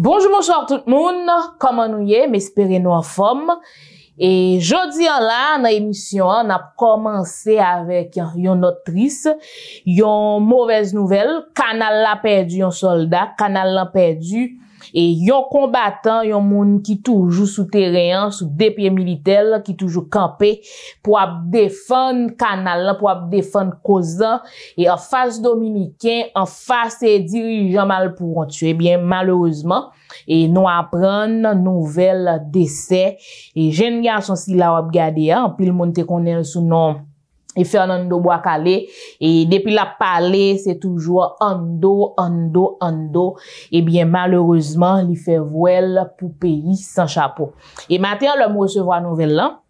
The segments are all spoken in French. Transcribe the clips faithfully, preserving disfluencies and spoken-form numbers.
Bonjour, bonsoir tout le monde. Comment nous y est? M'espérez nous en forme. Et jeudi en là, dans l'émission, on a commencé avec une autrice, une mauvaise nouvelle. Canal l'a perdu, un soldat. Canal l'a perdu. Et yon combattant, yon moun qui toujours sous terrain, sous des pieds militaires, qui toujours campé pour défendre canal, pour défendre cause. Et en face dominicain, en face dirigeant mal pour tuer. Eh bien, malheureusement, et nous apprenons nouvelle décès. Et jeune garçon si la wap gade, en pile moun te konnen sous nom. Et Fernando Boacale, et depuis la parler, c'est toujours ando, ando, ando. Et bien, malheureusement, il fait voile pour pays sans chapeau. Et maintenant, le mot recevoir nouvelle là.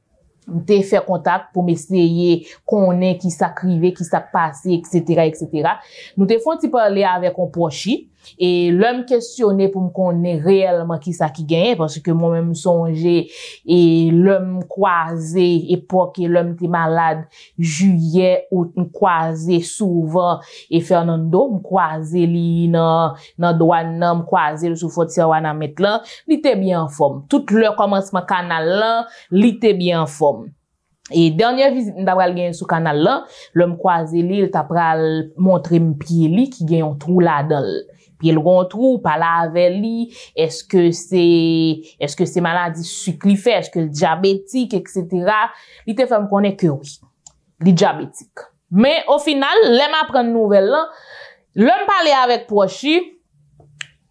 M'te fait contact pour m'essayer qu'on est, qui s'acrivait, qui s'est passé, et cetera, et cetera. Nous te font y parler avec un proche. Et l'homme questionné pour me connaître réellement qui ça qui gagne, parce que moi-même songé, et l'homme croisé, époque, et l'homme était malade, juillet, août, me croisé souvent, et Fernando, me croisé, li, nan, nan douane, me croisé, le souffle, si on a mettre là, il était bien en forme. Tout le commencement canal là, il était bien en forme. Et dernière visite, nous avons gagné sur canal là, l'homme croisé, il t'a pral montré mon pied li, qui gagne un trou là-dedans. Puis le grand trou, par là avec lui, est-ce que c'est, est-ce que c'est maladie sucrifère, est-ce que le diabétique, et cetera. Il te fait me connaître que oui, le diabétique. Mais au final, l'aime apprendre nouvelle là, l'aime parler avec proche,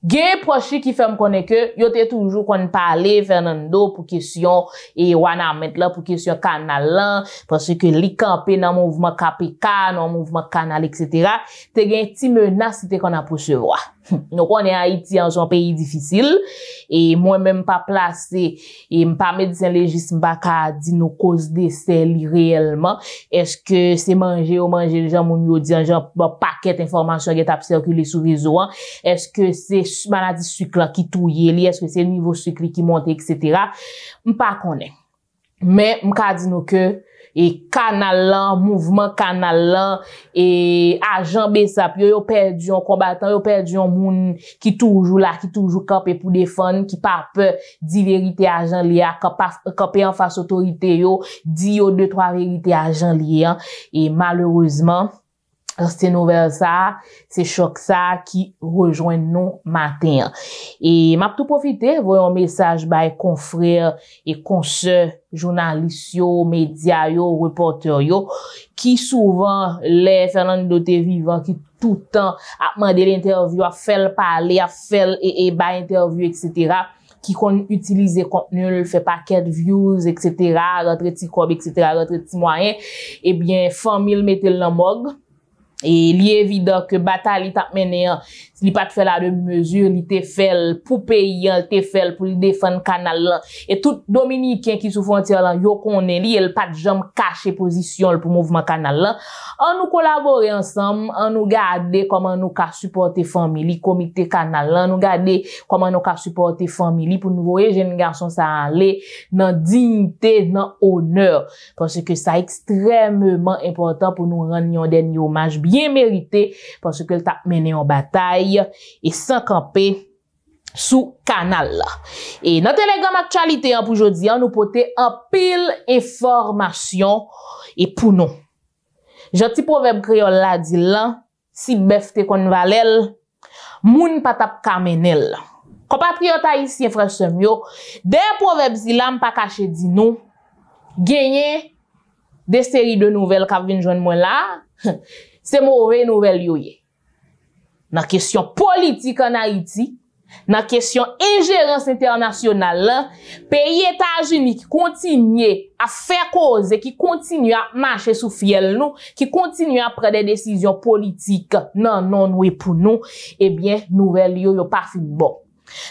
Gay proche qui fait me connaître que, yo te toujours qu'on parle, Fernando, pour question, et wana mettre là, pour question canal là, parce que li campé dans mouvement K P K, dans mouvement canal, et cetera. Te gen ti menace, te qu'on a pour se voir. Donc, on est Haïti, en un pays difficile, et moi-même pas placé, et pas médecin légiste, m'pas qu'à dire nos causes décès réellement. Est-ce que c'est manger ou manger les gens, mon yo dit, genre, paquet d'informations qui est circulé sur les réseaux, est-ce que c'est maladie sucre qui touille, est-ce que c'est le niveau sucre qui monte, et cetera. M'pas qu'on est. Mais, m'pas dit nous que, et canal mouvement canal et agent Bessapio yo perdu un combattant, yo perdu un moun qui toujours là, qui toujours campé pour défendre, qui pas peur dit vérité agent lié, campé en face autorité yo, dit yo deux trois vérité agent lié et malheureusement c'est nouvelle ça, c'est choc ça qui rejoint nous matin. Et m'a tout profiter voyons message by confrères et consoeurs journalistes yo, médias yo, reporters yo qui souvent les Fernando te vivant qui tout le temps a demandé l'interview, a fait parler, a fait et et by interview et cetera qui qu'on utilise contenu, fait paquet de views, et cetera, rentre ti cob, et cetera, rentre ti moyen, eh bien famille mettez le mog. Et il est évident que bataille t'a mené, il pas fait la de mesure, il t'a fait pour payer, il t'a fait pour défendre canal et tout dominicain qui sous frontière là, yo connaît li, il pas de jambe cacher position pour mouvement canal là. On nous collaborer ensemble, on nous garder comment nous ca supporter famille, comité canal là, nous garder comment nous ca supporter famille pour nous voyer jeune garçon ça aller dans dignité, dans honneur parce que ça extrêmement important pour nous rendre un dernier hommage bien mérité parce que t'a mené en bataille et sans camper sous canal là. Et dans Telegram actualité pour aujourd'hui, nous porter en pile information et pour nous. Gentil proverbe créole la dit là, si bœuf te kon valel, moun pa tap kamenel. Compatriote haïtien frère semyo, des proverbes si là m'pa caché dit non, gagner des séries de nouvelles qui viennent joindre moi là. C'est mauvais nouvelle yoye. Dans la question politique en Haïti, dans la question ingérence internationale, pays États-Unis qui continue à faire cause, qui continue à marcher sous fiel nous, qui continue à prendre des décisions politiques, non, non, oui pour nous, eh bien, nouvelle yo, yo pas fin bon.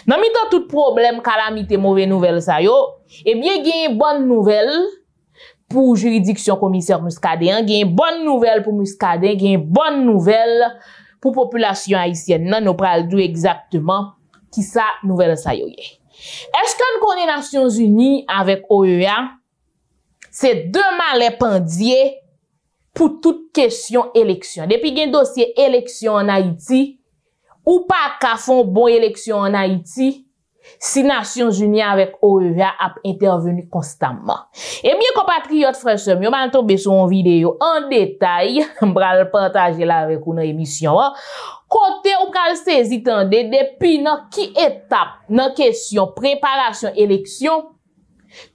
Dans mitan tout problème, calamité, mauvais nouvelle ça yo, eh bien, gagne bonne nouvelle, pour juridiction commissaire Muscadet, il y a une bonne nouvelle pour Muscadet, il y a une bonne nouvelle pour population haïtienne. Non, nous pral dou exactement qui ça nouvelle ça yoye. Est-ce que nous connaissons Nations Unies avec O E A? C'est deux malais pendiers pour toute question élection. Depuis qu'il y a un dossier élection en Haïti, ou pas qu'à font bonne élection en Haïti, si Nations Unies avec O E A a intervenu constamment. Eh bien, compatriotes, frères, sœurs, on va tomber sur une vidéo en détail, on va le partager là avec vous dans l'émission. Côté ou pral saisi tande depuis dans qui étape dans question préparation élection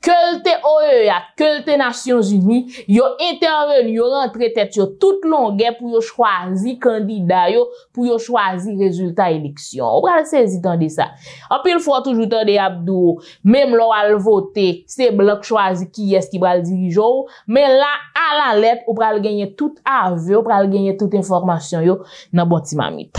que le O E A, que le Nations Unies, yo intervenu, yo rentré tête yo toute longue pour yo choisir candidat yo, pour yo choisir résultat élection. On va saisir tande ça. En pile fois toujours tande Abdou, même l'on va voter, c'est blanc choisi qui est qui va le diriger, mais là à la lettre, on va gagner tout aveu, on va gagner toute information yo dans bon ti mamite.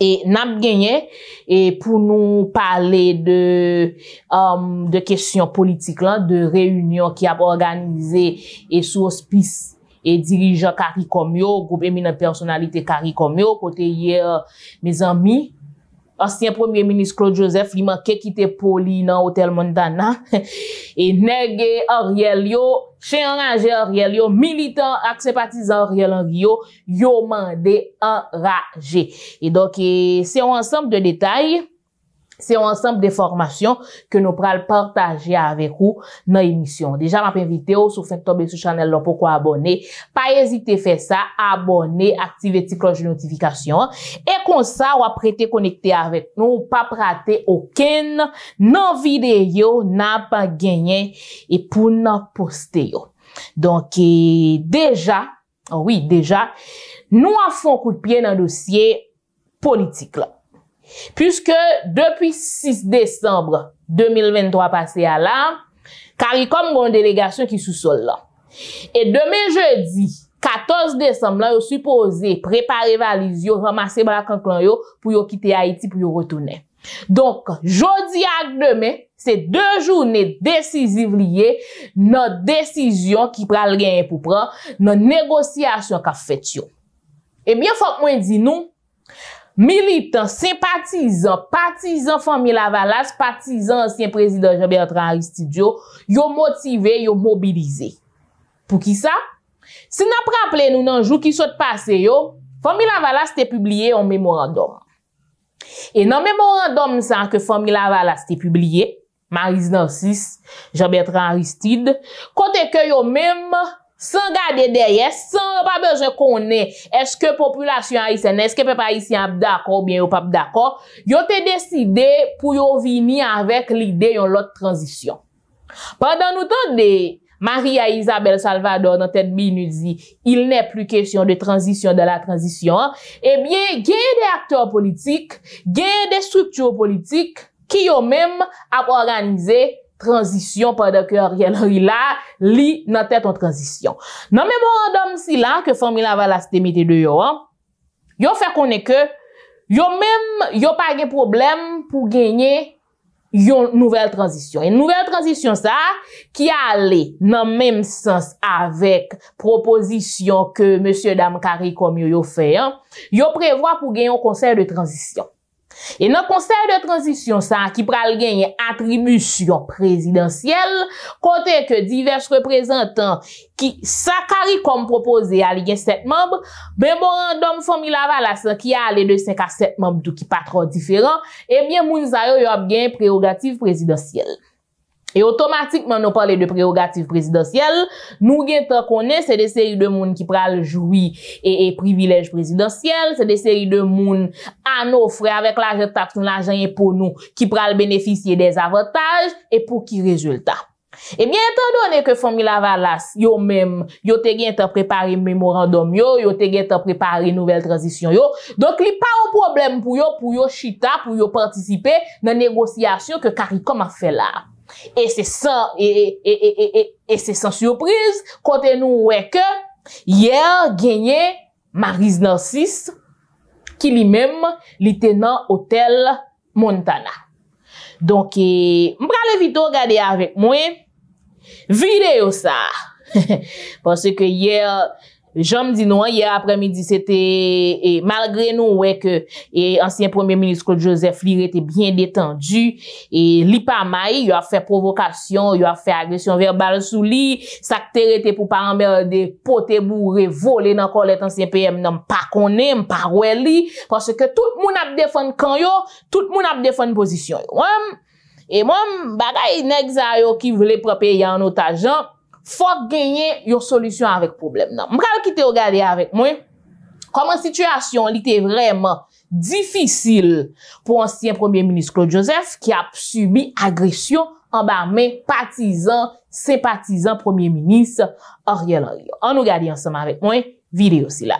Et n'a gagné et pour nous parler de um, de questions politiques là, de réunion qui a organisé et sous auspice et dirigeant Caricom yo, groupe éminent personnalité Caricom yo, côté hier mes amis ancien premier ministre Claude Joseph il manquait quitter poli dans hôtel Montana et nèg Ariel yo chez enragé Ariel yo militant ak sympathisant Ariel Henry yo yo mandé enragé et donc c'est un ensemble de détails, c'est un ensemble d'informations que nous pral partager avec vous dans l'émission. Déjà m'a invité ou sur Facebook et sur channel là pourquoi abonner, pas hésiter faire ça, abonner, activer la cloche de notification et comme ça ou prêter connecter avec nous, pas rater aucune non vidéo n'a pas gagné et pour nous poster. Donc et déjà, oh oui, déjà nous avons un coup de pied dans le dossier politique là. Puisque depuis six décembre deux mille vingt-trois passé à là, Caricom a une délégation qui est sous sol là. Et demain jeudi, quatorze décembre là, yo supposé préparer valise, yo ramasser bras canclan yo pour yo quitter Haïti pour yo retourner. Donc, jeudi à demain, c'est deux journées décisives liées notre décision qui pral gagner pour prendre notre négociation qu'a fait yo. Eh bien, faut que moi dis nous militants, sympathisants, partisans Fanmi Lavalas, partisans ancien président Jean-Bertrand Aristide, yo motivé, yo mobilisé. Pour qui ça? Si nous rappelons nous dans le jour qui s'est passé, yo, Fanmi Lavalas a publié un mémorandum. Et dans le mémorandum ça que Fanmi Lavalas a publié, Maryse Narcisse, Jean-Bertrand Aristide, côté que yo même sans garder derrière, sans pas besoin qu'on ait, est-ce que population haïtienne, est-ce que peuple haïtien est d'accord ou bien ou pas d'accord, yo te décidé pour yo venir avec l'idée de l'autre transition. Pendant nous temps de Maria Isabelle Salvador dans tête minute dit, il n'est plus question de transition dans la transition, eh bien, il y a des acteurs politiques, il y a des structures politiques qui ont même organisé transition pendant que Ariel Henry là, li nan tête en transition. Nan mémorandum si là que Fanmi Lavalas te mette dehors, yo fait qu'on est que yo même yo pas de problème pour gagner une nouvelle transition. Une nouvelle transition ça qui allait dans même sens avec proposition que monsieur dame Caricom yo fait, hein, yo prévoit pour gagner un conseil de transition. Et dans le conseil de transition, ça, qui pral gagner attribution présidentielle, côté que divers représentants qui, ça, Caricom proposé à l'I G sept membres, mémorandum Fanmi Lavalas, qui a allé de cinq à sept membres, tout qui pas trop différent, eh bien, Mounzayo, y a bien prérogative présidentielle. Et automatiquement, nous parlons de prérogatives présidentielles. Nous, tant qu'on est, c'est des séries de monde qui pral jouir et, et privilèges présidentiels. C'est des séries de monde à nos frères avec l'argent taxe, l'argent est pour nous, qui pral bénéficier des avantages et pour qui résultat. Eh bien, étant donné que Fanmi Lavalas, yo même, yo te gen te préparé mémorandum yo, yo te gen te préparé nouvelle transition yo. Donc, li pas un problème pour yo, pour yo chita, pour yo participer dans négociation que Caricom a fait là. Et c'est sans, et, et, et, et, et c'est sans surprise, côté nous, ouais, que, hier, gagné, Maryse Narcisse, qui lui-même, l'était dans hôtel Montana. Donc, eh, m'prale vite regarder avec moi, vidéo ça. Parce que hier, Jean me dit non, hier après-midi, c'était, et malgré nous, ouais, que, et ancien premier ministre Claude Joseph, il était bien détendu, et il pas maï, il a fait provocation, il a fait agression verbale sous lui, ça était pour pas emmerder, poter bourré, voler dans collet ancien P M, non, pas qu'on aime, pas ouais li, parce que tout le monde a défendu quand yo, tout le monde a défendu position yo. Et moi, bagay nèg sa yo qui voulait prendre pays en otage, faut gagner une solution avec problème. M'pral qui te regarder avec moi, comment situation li était vraiment difficile pour ancien premier ministre Claude Joseph qui a subi agression en bas main partisans, sympathisants premier ministre Ariel Henry. On nous regarder ensemble avec moi, vidéo si là.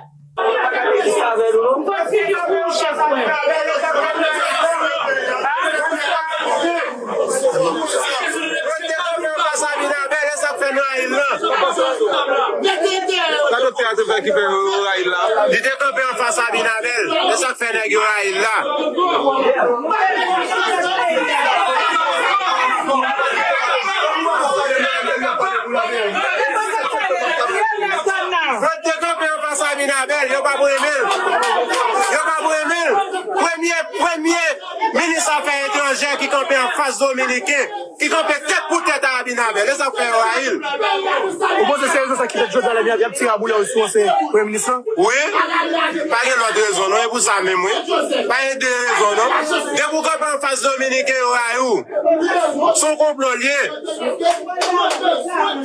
Premier ministre affaires étrangères qui campait en face dominicaine, qui campait tête pour tête à Abinabel, les affaires Raïl. Vous pensez sérieusement ça qui fait José Alabia, qui a tiré à boulet au soin, c'est Premier ministre? Oui, pas de l'autre raison, non, et vous savez, même, oui. Pas de raison, non. Dès que vous campez en face dominicaine, Raïl, son complot lié.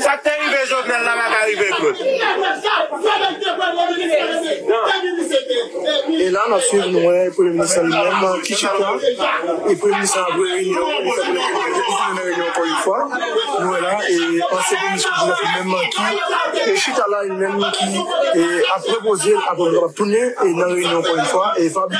Ça t'est arrivé, Jovenel, là, va arriver, Claude. Et là, on a suivi, nous, Premier ministre lui-même. Qui chita, et premier ministre a voulu réunion, il a voulu réunion encore une fois, nous là, et ancien ministre Joseph même qui, et chita là, il même qui, et a proposé, a tourné, et dans réunion encore une fois, et Fabier,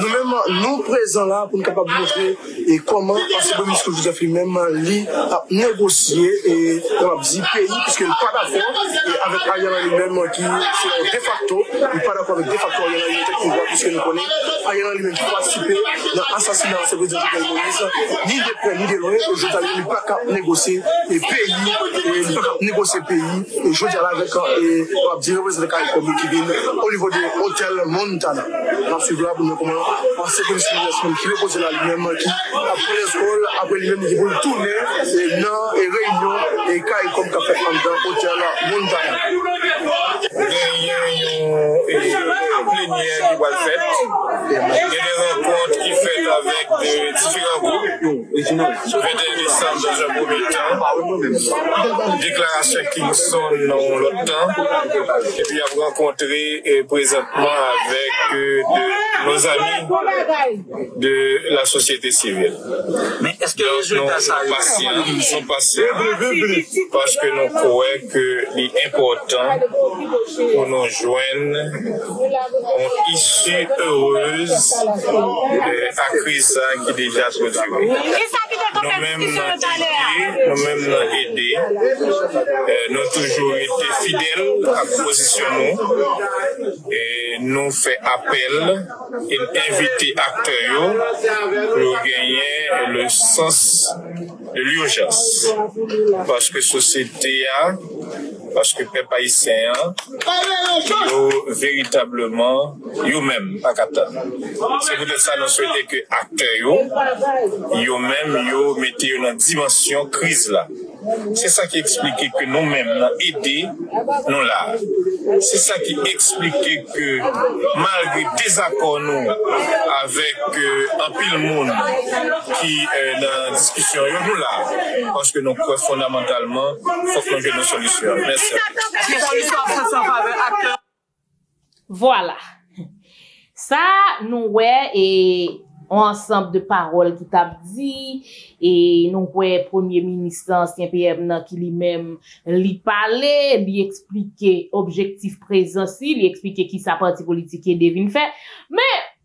nous même, nous présents là, pour nous capables de montrer, et comment ancien ministre Joseph lui-même, lui, a négocié, et on a dit pays, puisqu'il n'est pas d'accord, et avec Ariel lui-même qui, c'est de facto, il n'est pas d'accord avec de facto Ariel lui-même, puisque nous connaissons, Ariel lui-même qui passe dans l'assassinat de Jovenel Moïse, ni de près ni de loin, aujourd'hui, il n'y a pas qu'à négocier les pays, il n'y a pas qu'à négocier les pays, et je dis avec le président de Caricom qui vient au niveau de l'hôtel Montana. Nous suivons là pour nous comment, en sécurité, qui repose là lui-même, qui, après l'école, après lui-même, il veut tourner, et non, et réunion, et Caricom qui a fait dans l'hôtel Montana. Réunion et plénière qui va le faire. Rencontre qui fait avec des différents groupes, vingt-deux décembre dans un premier temps, déclarations qui nous sont dans l'autre temps, et puis à rencontrer et présentement avec euh, de, nos amis de la société civile. Mais est-ce que les résultats sont passés? Nous sommes passés parce que nous croyons que l'important pour nous joindre une issue heureuse à crise qui déjà produit. Nous-mêmes nous nous-mêmes nous aidé, nous avons toujours été fidèles à la position et nous fait appel et inviter acteurs pour gagner le sens de l'urgence. Parce que la société a, parce que les paysans, nous véritablement, nous-mêmes, à Qatar. C'est pour ça que nous souhaitons que les acteurs, nous-mêmes, nous mettons dans la dimension crise là. C'est ça qui explique que nous-mêmes, nous aidons, nous là. C'est ça qui explique que malgré des désaccords nous avec euh, un pile monde qui est euh, dans la discussion, nous là, parce que nous croyons fondamentalement qu'il faut que nous ayons une solution. Merci. Voilà. Ça, nous, ouais, et ensemble de paroles qui t'a dit, et nous, ouais, premier ministre, ancien P M, qui lui-même, lui parlait, lui expliquait objectif présent, si, lui expliquait qui sa parti politique et devine fait. Mais,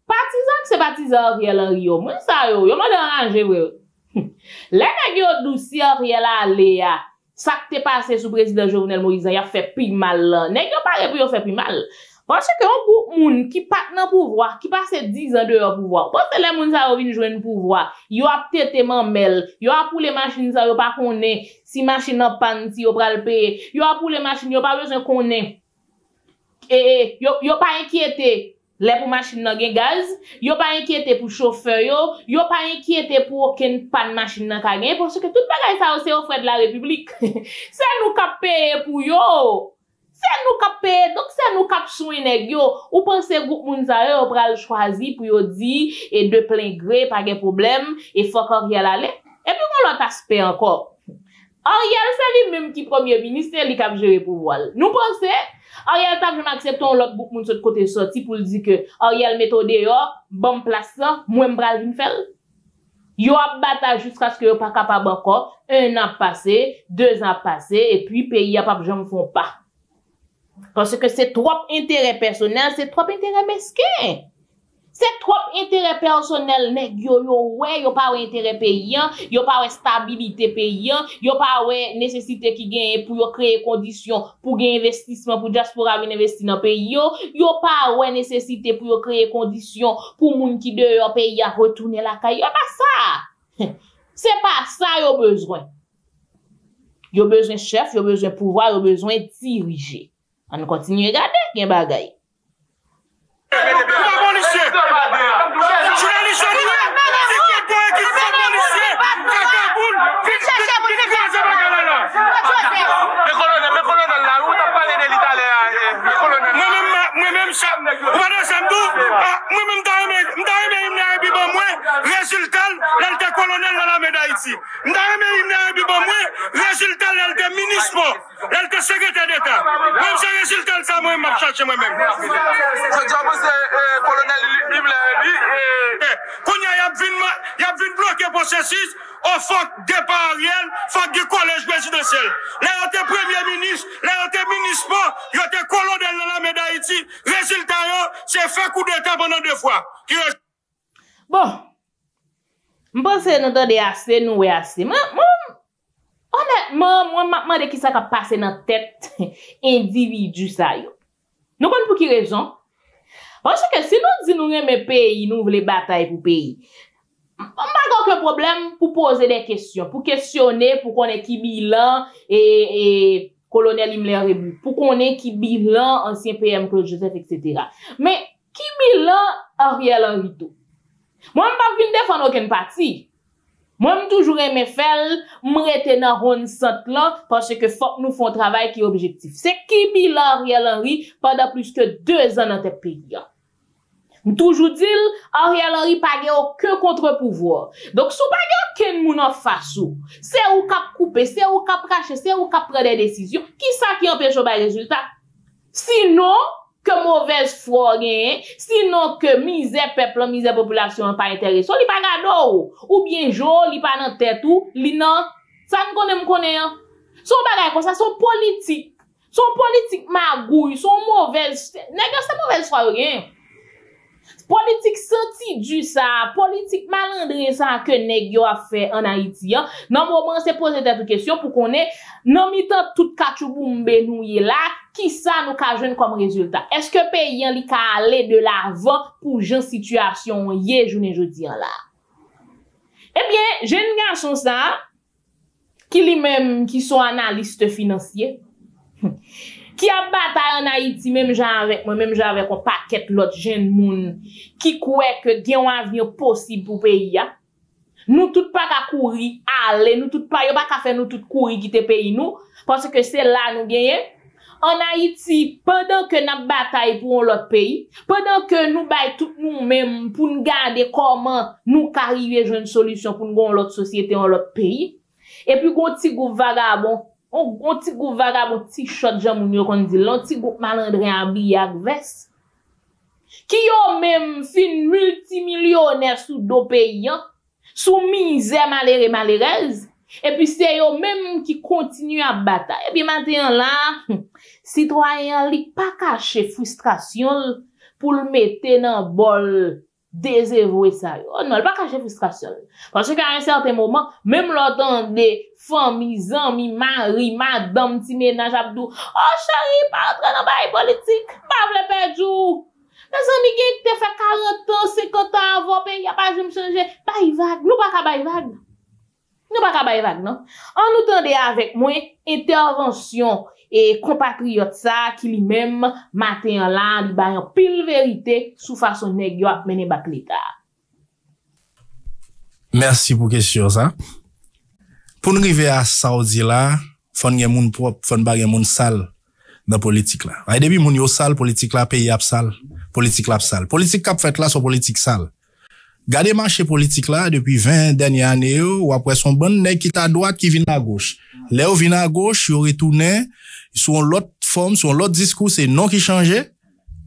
partisan, c'est partisan, Ariel Henry, yo, moi, ça, yo, yo, m'a dérangé, ouais. Là, yo, douci, Ariel, allez, ça qui t'est passé sous président Jovenel Moïse, il a fait plus mal, n'est-ce pas, il a fait plus mal. Parce que on groupe moun qui pat nan pouvoir, qui passe dix ans dehors pouvoir. Parce que les moun sa yo vinn joindre pouvoir, yo a tete mamel, yo a poule machine sa yo pa konnen, si machine en panne si yo pral payer, yo a poule machine yo pa besoin konnen. et yo yo pas inquiété les pour machine nan gen gaz, yo pas inquiété pour chauffeur yo, yo pas inquiété pour aucune panne machine nan ka gen parce que tout bagay ça c'est au frais de la République. C'est nous qui payer pour yo. C'est nous qui payer, donc c'est nous qui soin nèg yo. Ou pensez groupe moun sa yo pral choisi pour yo di et de plein gré pas gen problème et faut qu'Ariel aller. Et puis on l'autre aspect encore. Ariel, c'est lui-même qui premier ministre, il a géré le pouvoir. Nous pensons, Ariel, t'as jamais accepté l'autre bout de l'autre côté sorti pour dire que Ariel méthode dehors, bon place, moi m'bral vin faire. Yo a battu jusqu'à ce que yo pas capable encore. Un an passé, deux ans passé, et puis pays a pas jamais font pas. Parce que c'est trop intérêt personnel, c'est trop intérêt mesquin. C'est trop intérêt personnel, nèg yo yo ouais, yo pas intérêt paysan, yo pas stabilité paysan, yo pas nécessité qui gagne pour yo créer conditions pour gain investissement pour diaspora venir investir dans pays yo, yo pas ouais nécessité pour yo créer conditions pour moun qui dehors pays a retourner la caille. Pas ça. C'est pas ça yo besoin. Yo besoin chef, yo besoin pouvoir, yo besoin diriger. On continue regarder gain bagay. Nous donner assez, nous assez. Honnêtement, moi, maintenant, de qui ça a passé dans la tête individu ça yo. Nous comprenons pour qui raison. Parce que si nous disons nous aimons pays, nous voulons bataille pour pays. On n'a pas de problème pour poser des questions, pour questionner, pour qu'on ait qui bilan et colonel Imler, pour qu'on ait qui bilan ancien P M Claude Joseph, et cetera. Mais qui bilan Ariel Henry tout? Moi, je ne vais pas défendre aucune partie. Moi, je toujours aimé faire, je rete dans ronde centre là, parce que faut que nous font travail qui est objectif. C'est qui bilan Ariel Henry pendant plus que deux ans dans tes pays. Je toujours dis, Ariel Henry n'a pas aucun contre-pouvoir. Donc, si vous n'avez aucun moun en face, c'est vous qui coupez, c'est vous qui rachez, c'est vous qui prenez des décisions. Qui ça qui empêche les résultats? Sinon, que mauvaise foi gagne, sinon que misère peuple, misère population pas intéressant, li pas gado ou bien jo, li pas nan tête ou, li nan ça me connaît me connaît. Son bagay comme ça, son politique, son politique magouille, son mauvaise, nèg sa mauvaise foi gagne. Politique senti du ça, politique malandré ça que nèg yo a fait en Haïti. Nan moment c'est poser des questions pour qu'on ait nan mitan tout kachouboumbe nou yé là, qui ça nous ka joindre comme résultat. Est-ce que pays li ka aller de l'avant pour jan situation yé journée jodi là? Eh bien, jeune garçon ça qui lui-même qui sont analystes financiers qui a bataille en Haïti, même genre avec moi, même genre avec un paquet l'autre jeune moun, qui croit que gen un avenir possible pour pays. Nous tout pas qu'à courir, aller, nous tout pas, y'a pas qu'à faire nous tout courir quitter pays nous, parce que c'est là nous gagnons. En Haïti, pendant que nous bataille pour l'autre pays, pendant que nous baillons tout nous-mêmes pour nous garder comment nous arriver à une solution pour nous l'autre société, en l'autre pays, et puis qu'on petit groupe vagabond, on on ti groupe vagabond ti shot jan moun yo kon di l'on ti groupe malandré habillé ak veste qui yo même fin multimillionnaire sous do paysan sous misère malheureux malheureuse et puis c'est yo même qui continue à bataille et puis matin là citoyen li pas caché frustration pour le mettre dans bol désavoué ça on ne pas cacher frustration parce qu'à un certain moment même l'entendait famille amis mari madame petit ménage abdou oh chérie pas rentrer dans bail politique pas vle perdre mes amis qui te fait quarante ans cinquante ans avant pays a pas jamais changer bail vague nous pas bail vague nous pas bail vague non on nous tendait avec moi intervention et compatriote ça qui lui-même matin là il ba en pile vérité sous façon nèg yo a mené bak l'état. Merci pour question ça. Pour nous arriver à Saoudi là, fon gen moun propre, fon ba gen moun sale dans politique là. Ay depuis moun yo sale politique là, pays a sale, politique là sale. Politique qu'a fait là son politique sale. Gardez marché politique là depuis vingt dernières années ou après son bon nèg qui ta droite qui vient à gauche. Là ou vient à gauche, yo retourné sur l'autre forme, sur l'autre discours, c'est non qui changeait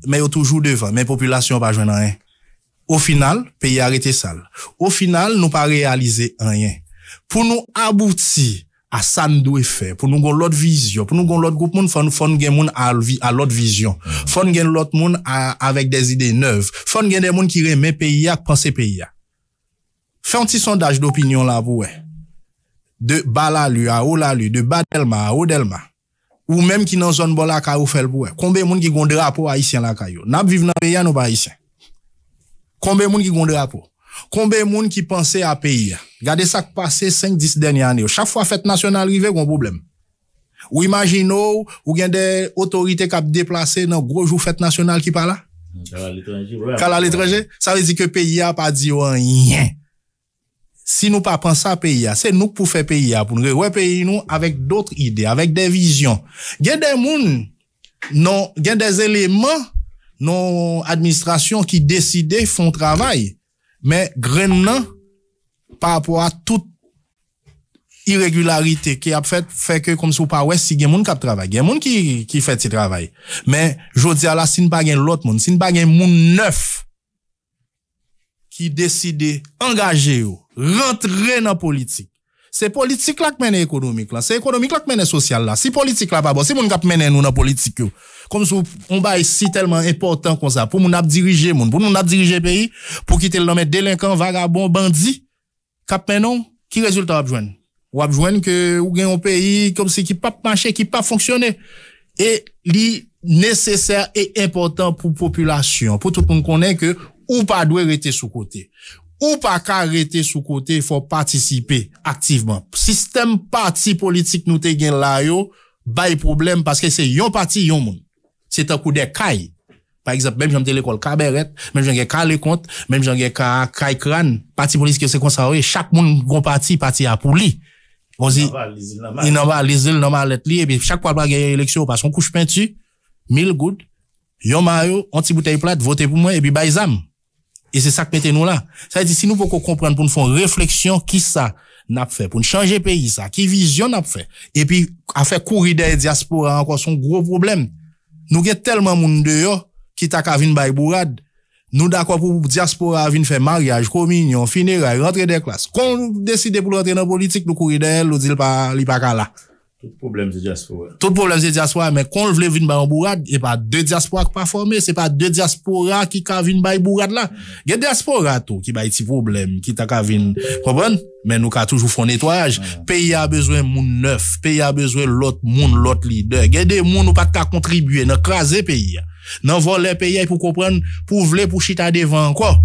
mais yo toujours devant, mais population pas joindre rien. Au final, pays arrêté sale. Au final, nous pas réaliser rien. Pour nous aboutir à ça nous doit faire, pour nous gon l'autre vision, pour nous gon l'autre groupe monde, faut nous fon gen moun à l'autre vision, faut gen l'autre monde avec des idées neuves, faut gen des monde qui remet pays à penser pays à. Fais un petit sondage d'opinion là pour ouais. De Balalu à Olalu, de Badelma à Odelma. Ou même qui dans zone bola ka ou fait pour ouais. Combien monde qui gon drapeau haïtien là ka yo. N'a vivre dans pays à nous pas haïtien. Combien moun qui gon drapeau? Combien moun qui pensait à pays? Regardez ça qui passé cinq dix dernières années. Chaque fois fête nationale arrive, gon problème. Ou imaginez, ou gen des autorités qui déplacé dans gros jour fête nationale qui pas là? Kala l'étranger. Kala l'étranger, ça veut dire que pays a pas dit rien. Si nous pas penser à pays, c'est nous pour faire pays, pour nous ouais pays nous avec d'autres idées, avec des visions. Gen des moun non, gen des éléments non administration qui décidait font travail mais grainement par rapport à toute irrégularité qui a fait fait que comme sou pas ouais si gen moun k'ap travail gen moun qui qui fait ce travail mais jodi a la si n pa gen l'autre moun si n pa gen moun neuf qui décide engager yo rentrer dans politique c'est politique là qui mène économique là c'est économique là qui mène social là si politique là pas bon si moun k'ap mène nous dans politique yo comme si on bail si tellement important comme ça pour nous diriger monde pour nous diriger pays pour quitter le nom délinquant vagabond bandit cap menon qui résultat va joindre va joindre que ou gagne un pays comme si qui pas marcher qui pas fonctionner et li nécessaire et important pour population pour tout monde connaît que ou pas doit rester sous côté ou pas arrêter sous côté faut participer activement système parti politique nous te gagne là yo bail problème parce que c'est yon parti yon monde. C'est un coup des cailles. Par exemple, même j'en ai l'école Cabaret, même j'en ai Calé Compte, même j'en ai Caille Crane, parti politique que c'est conservé, chaque monde gon parti, parti à pour lui. On dit, il n'en va, les îles, normal, li, et puis chaque fois qu'il y a élection, parce qu'on couche peinture, mille gouttes, yon mayo, on petit bouteille plate, votez pour moi, et puis baïzam. Et c'est ça que mettez nous là. Ça veut dire, si nous pouvons comprendre pour nous faire une réflexion, qui ça n'a fait, pour nous changer pays ça, qui vision n'a fait, et puis, à faire courir des diaspora encore son gros problème. Nous avons tellement de monde dehors qui t'a qu'à venir bailler bourrade. Nous d'accord pour diaspora venir faire mariage, communion, funérailles, rentrer des classes. Quand nous décidons pour rentrer dans la politique, nous courir d'elle, nous disons pas, il pas là. Tout problème c'est diaspora. Tout problème c'est diaspora, mais quand on veut venir bailler bourrade, et pas deux diaspora qui pas formés, c'est pas deux diaspora qui qu'à venir bailler bourrade là. Il y a diaspora tout qui baille petit problème, qui t'a qu'à venir, comprendre? Mais nous qu'a toujours font nettoyage. Pays a besoin moun neuf, pays a besoin l'autre moun, l'autre leader. Il y a des moun ou pas qu'à contribuer, dans craser pays. Dans voler pays pour comprendre, pour vouloir pour chita devant encore.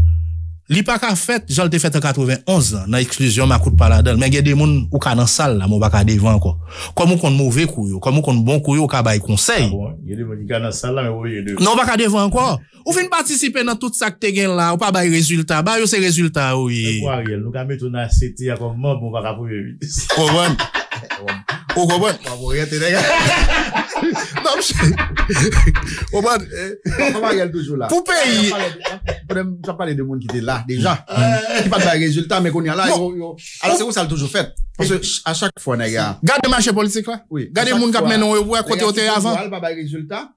Li pas qu'à fait, j'en l'ai fait en quatre-vingt-onze, dans exclusion ma coup de paladel. Mais il y a des moun ou qu'à dans salle là, mon pas qu'à devant encore. Comme on compte mauvais couillou, comme on compte bon couillou, qu'à bail conseil. Il y a des moun qui dans salle là, mais vous voyez devant. Non, pas qu'à devant encore. Ou fin participer dans tout ça que t'es gain là, ou pas bail résultat, bail ces résultats, oui. Quoi, Ariel, nous qu'à mettre dans la C T A comme membre, on va pas pouvoir vite. Au revoir. Au revoir. Au revoir, t'es là. Non, je... Au revoir. Comment Ariel toujours là? Pour payer. Tu as parlé de monde qui était là, déjà. Qui pas de résultat, mais qu'on y a là. Alors, c'est où ça le toujours fait? Parce que, à chaque fois, on a gardé le marché politique, là. Oui. Gardez le monde qui a mené à côté au terrain avant. Pas de résultat.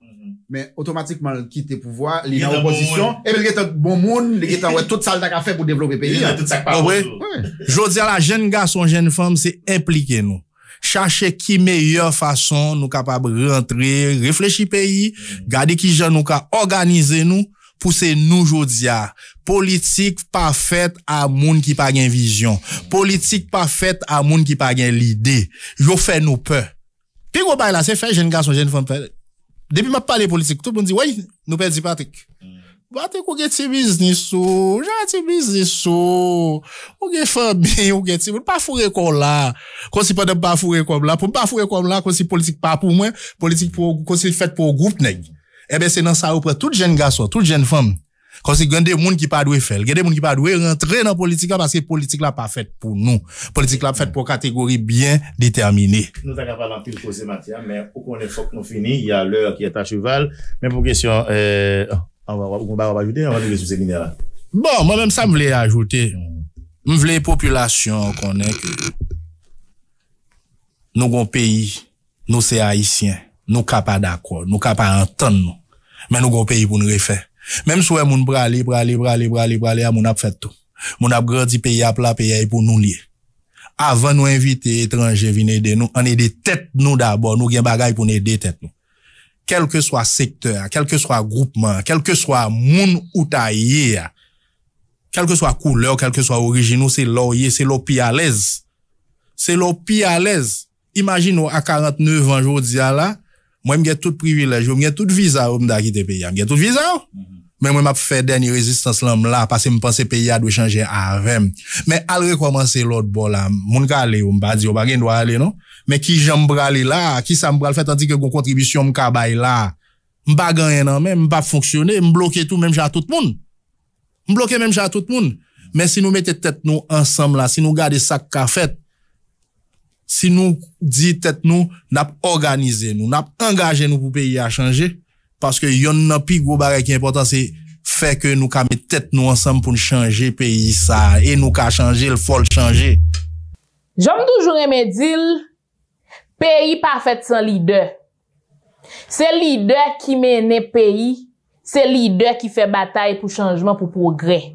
Mais automatiquement il quitte le pouvoir, il est en opposition et il est un bon monde, il est en ouais toute ça qu'il a fait pour développer le pays. Je dis à la jeune garçon, jeune femme, c'est impliquer nous. Chercher qui meilleure façon nous capable rentrer, réfléchir pays, garder qui jeune nous capable organiser nous pour c'est nous jodi a. Politique pas faite à moun qui pas gain vision, politique pas faite à moun qui pas gain l'idée. Yo fait nous peur. Puis gros bail là, c'est fait jeune garçon, jeune femme. Depuis m'a parlé politique, tout le monde dit, oui, nous perdons Patrick. Bah, t'es qu'on get business ou, j'ai business ou, ou get famille, ou get ou pas fourrer comme là. Qu'on si pas de pas fourrer comme là, pour pas fourrer comme là, qu'on si politique pas pour moi, politique pour, qu'on si fait pour groupe nèg. Eh ben, c'est dans ça auprès toute jeune garçon, toute jeune femme. Quand c'est des gens qui pas doué faire, des gens qui pas doué rentrer dans politique parce que politique là pas faite pour nous. Politique là faite pour catégorie bien déterminée. Nous avons pas l'empile causer matière, mais au qu'on est faut que nous finissons, il y a l'heure qui est à cheval. Mais pour question, euh, on va, on va, on va ajouter, on va dire sur ces lignes là. Bon, moi-même, ça me voulait ajouter. Je voulais population qu'on est que nous avons pays, nous c'est haïtiens, nous capables d'accord, nous capables entendre, mais nous avons pays pour nous refaire. Même si on moun brale, brale, brale, brale, brale, moun ap fait tout. Moun ap grandi pays à plat, pays pour nous lier. Avant nous inviter étrangers venir aider nous, on aider tête nous d'abord, nous gen bagay pour nous aider tête nous. Quel que soit secteur, quel que soit groupement, quel que soit moun ou taillé, quel que soit couleur, quel que soit origine, c'est l'oye, c'est l'opi à l'aise. C'est l'opi à l'aise. Imagine nous à quarante-neuf ans aujourd'hui là, moi j'ai tout privilège, j'ai tout visa pour me quitter pays, j'ai tout visa. Mais moi, m'a fait dernière résistance là, là, parce que me pense pays a doit changer avec. Mais, à recommencer l'autre bord là, mon gars, aller, on va dire, on va rien doit aller, non? Mais qui j'aime braler là, qui ça me brale fait, tandis que mon contribution me cabaye là, m'ba gagner non, même, m'ba fonctionner, m'bloquer tout, même, j'ai à tout le monde. M'bloquer même, j'ai à tout le monde. Mais si nous mettons tête nous ensemble là, si nous gardons ça qu'a fait, si nous dit tête nous, n'a organisé nous, n'a engagé nous pour pays à changer, parce que yon nan pi gros bagay qui est important, c'est fait que nous ka met tête nous ensemble pour changer pays ça et nous ka changer le faut changer. J'aime toujours aimer dire pays pas fait sans leader. C'est leader qui mène pays, c'est leader qui fait bataille pour changement pour progrès.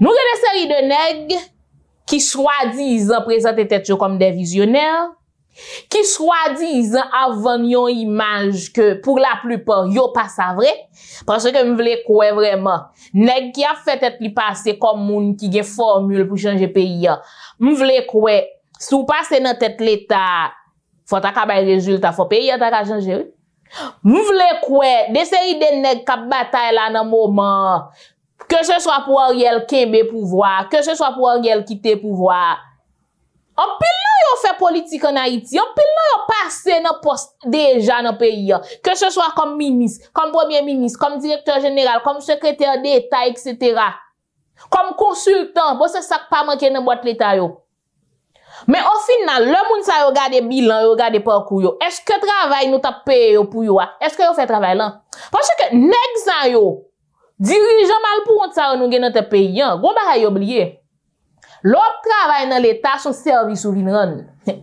Nous avons une série de nègres qui soi-disant présentent tête comme des visionnaires. Qui soi-disant avant yon image que pour la plupart yo pas sa vrai parce que me vle croire vraiment nèg qui a fait tête li passer comme moun qui gen formule pour changer pays me vle croire si ou passer dans tête l'état faut ta ka bay résultat faut pays ta ka changer me vle croire des séries de nèg qui bataille là dans moment que ce soit pour Ariel Kembe pouvoir que ce soit pour Ariel quitter pouvoir. En pile là yon fait politique en Haïti, en pile là yon passe dans poste déjà dans pays, que ce soit comme ministre, comme premier ministre, comme directeur général, comme secrétaire d'État, et cetera. Comme consultant, bon c'est ça qui pas manquer dans boîte l'État yo. Mais au final, le moun sa yo gade bilan, yo gade parcours yo. Est-ce que travail nous t'a payé yo pour yo? Est-ce que yo fait travail là? Parce que nèg sa yo, dirigeant mal pour on sa yo nou gen dans tête pays, gros bagay yo oublié. L'autre travail dans l'État, son service ou vinran. L'État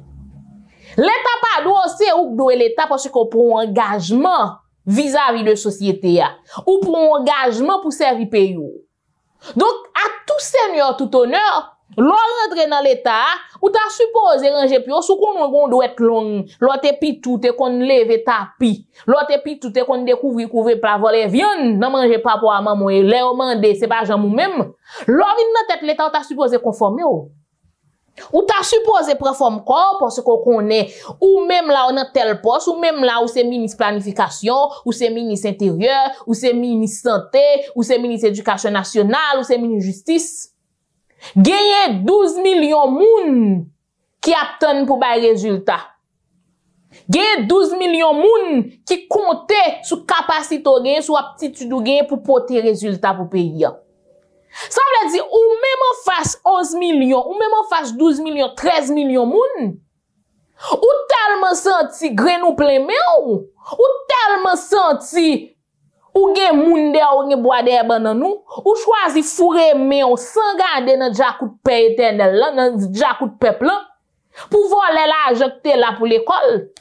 pas doit aussi ou doit l'État parce qu'on prend un engagement vis-à-vis de la société, ou prend un engagement pour servir pays. Donc, à tout seigneur, tout honneur, l'on rentre dans l'État, ou t'as supposé ranger puis, sous qu'on doit être long, l'autre épi tout est qu'on lève tapis, l'autre épi tout est qu'on découvre, couvre, plat, voler, viande, non manger pas pour maman, les demander, c'est pas j'en ou même. L'on vient dans tête l'État, ou t'as supposé conformer, ou. Ou t'as supposé préformer corps, parce qu'on connaît, ou même là, on a tel poste, ou même là, où c'est ministre planification, ou c'est ministre intérieur, ou c'est ministre santé, ou c'est ministre éducation nationale, ou c'est ministre justice. Gagner douze millions moun qui attendent pour bay résultat. Gagner douze millions moun qui comptent sur capacité ou gain, sur aptitude ou gain pour porter résultat pour pays. Ça veut dire ou même en face onze millions, ou même en face douze millions, treize millions moun, ou tellement senti grenou plein men ou, ou tellement senti ou gen moun de ou gen bois de banan nou, ou choisi fourre men ou sans garder nan jakou de paix éternel là, nan jakou de peuple là, pour voler l'argent que t'es là pour l'école,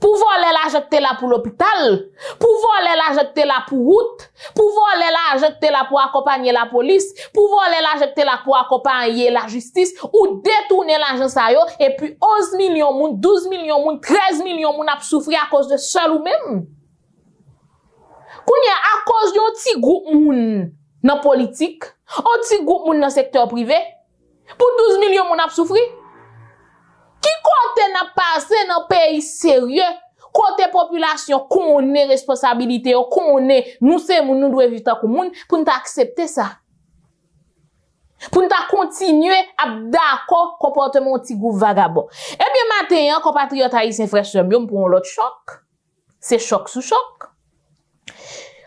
pour voler l'argent que t'es là pour l'hôpital, pour voler l'argent que t'es là pour route, pour voler l'argent que t'es là pour accompagner la police, pour voler l'argent que t'es là pour accompagner la justice, ou détourner l'argent ça yo, et puis onze millions moun, douze millions moun, treize millions moun a souffrir à cause de seul ou même. Kounya à cause d'un petit groupe moun dans politique, un petit groupe moun dans secteur privé, pour douze millions moun a souffri. Qui compte n'a passé dans pays sérieux Côté population, qu'on ait responsabilité, qu'on ait, nous c'est moun, nous devons vivre tant que moun, pour nous accepter ça. Pour nous continuer à d'accord comportement petit groupe vagabond. Eh bien, matin, compatriotes haïtiens frères sœurs, nous pour l'autre choc. C'est choc sous choc.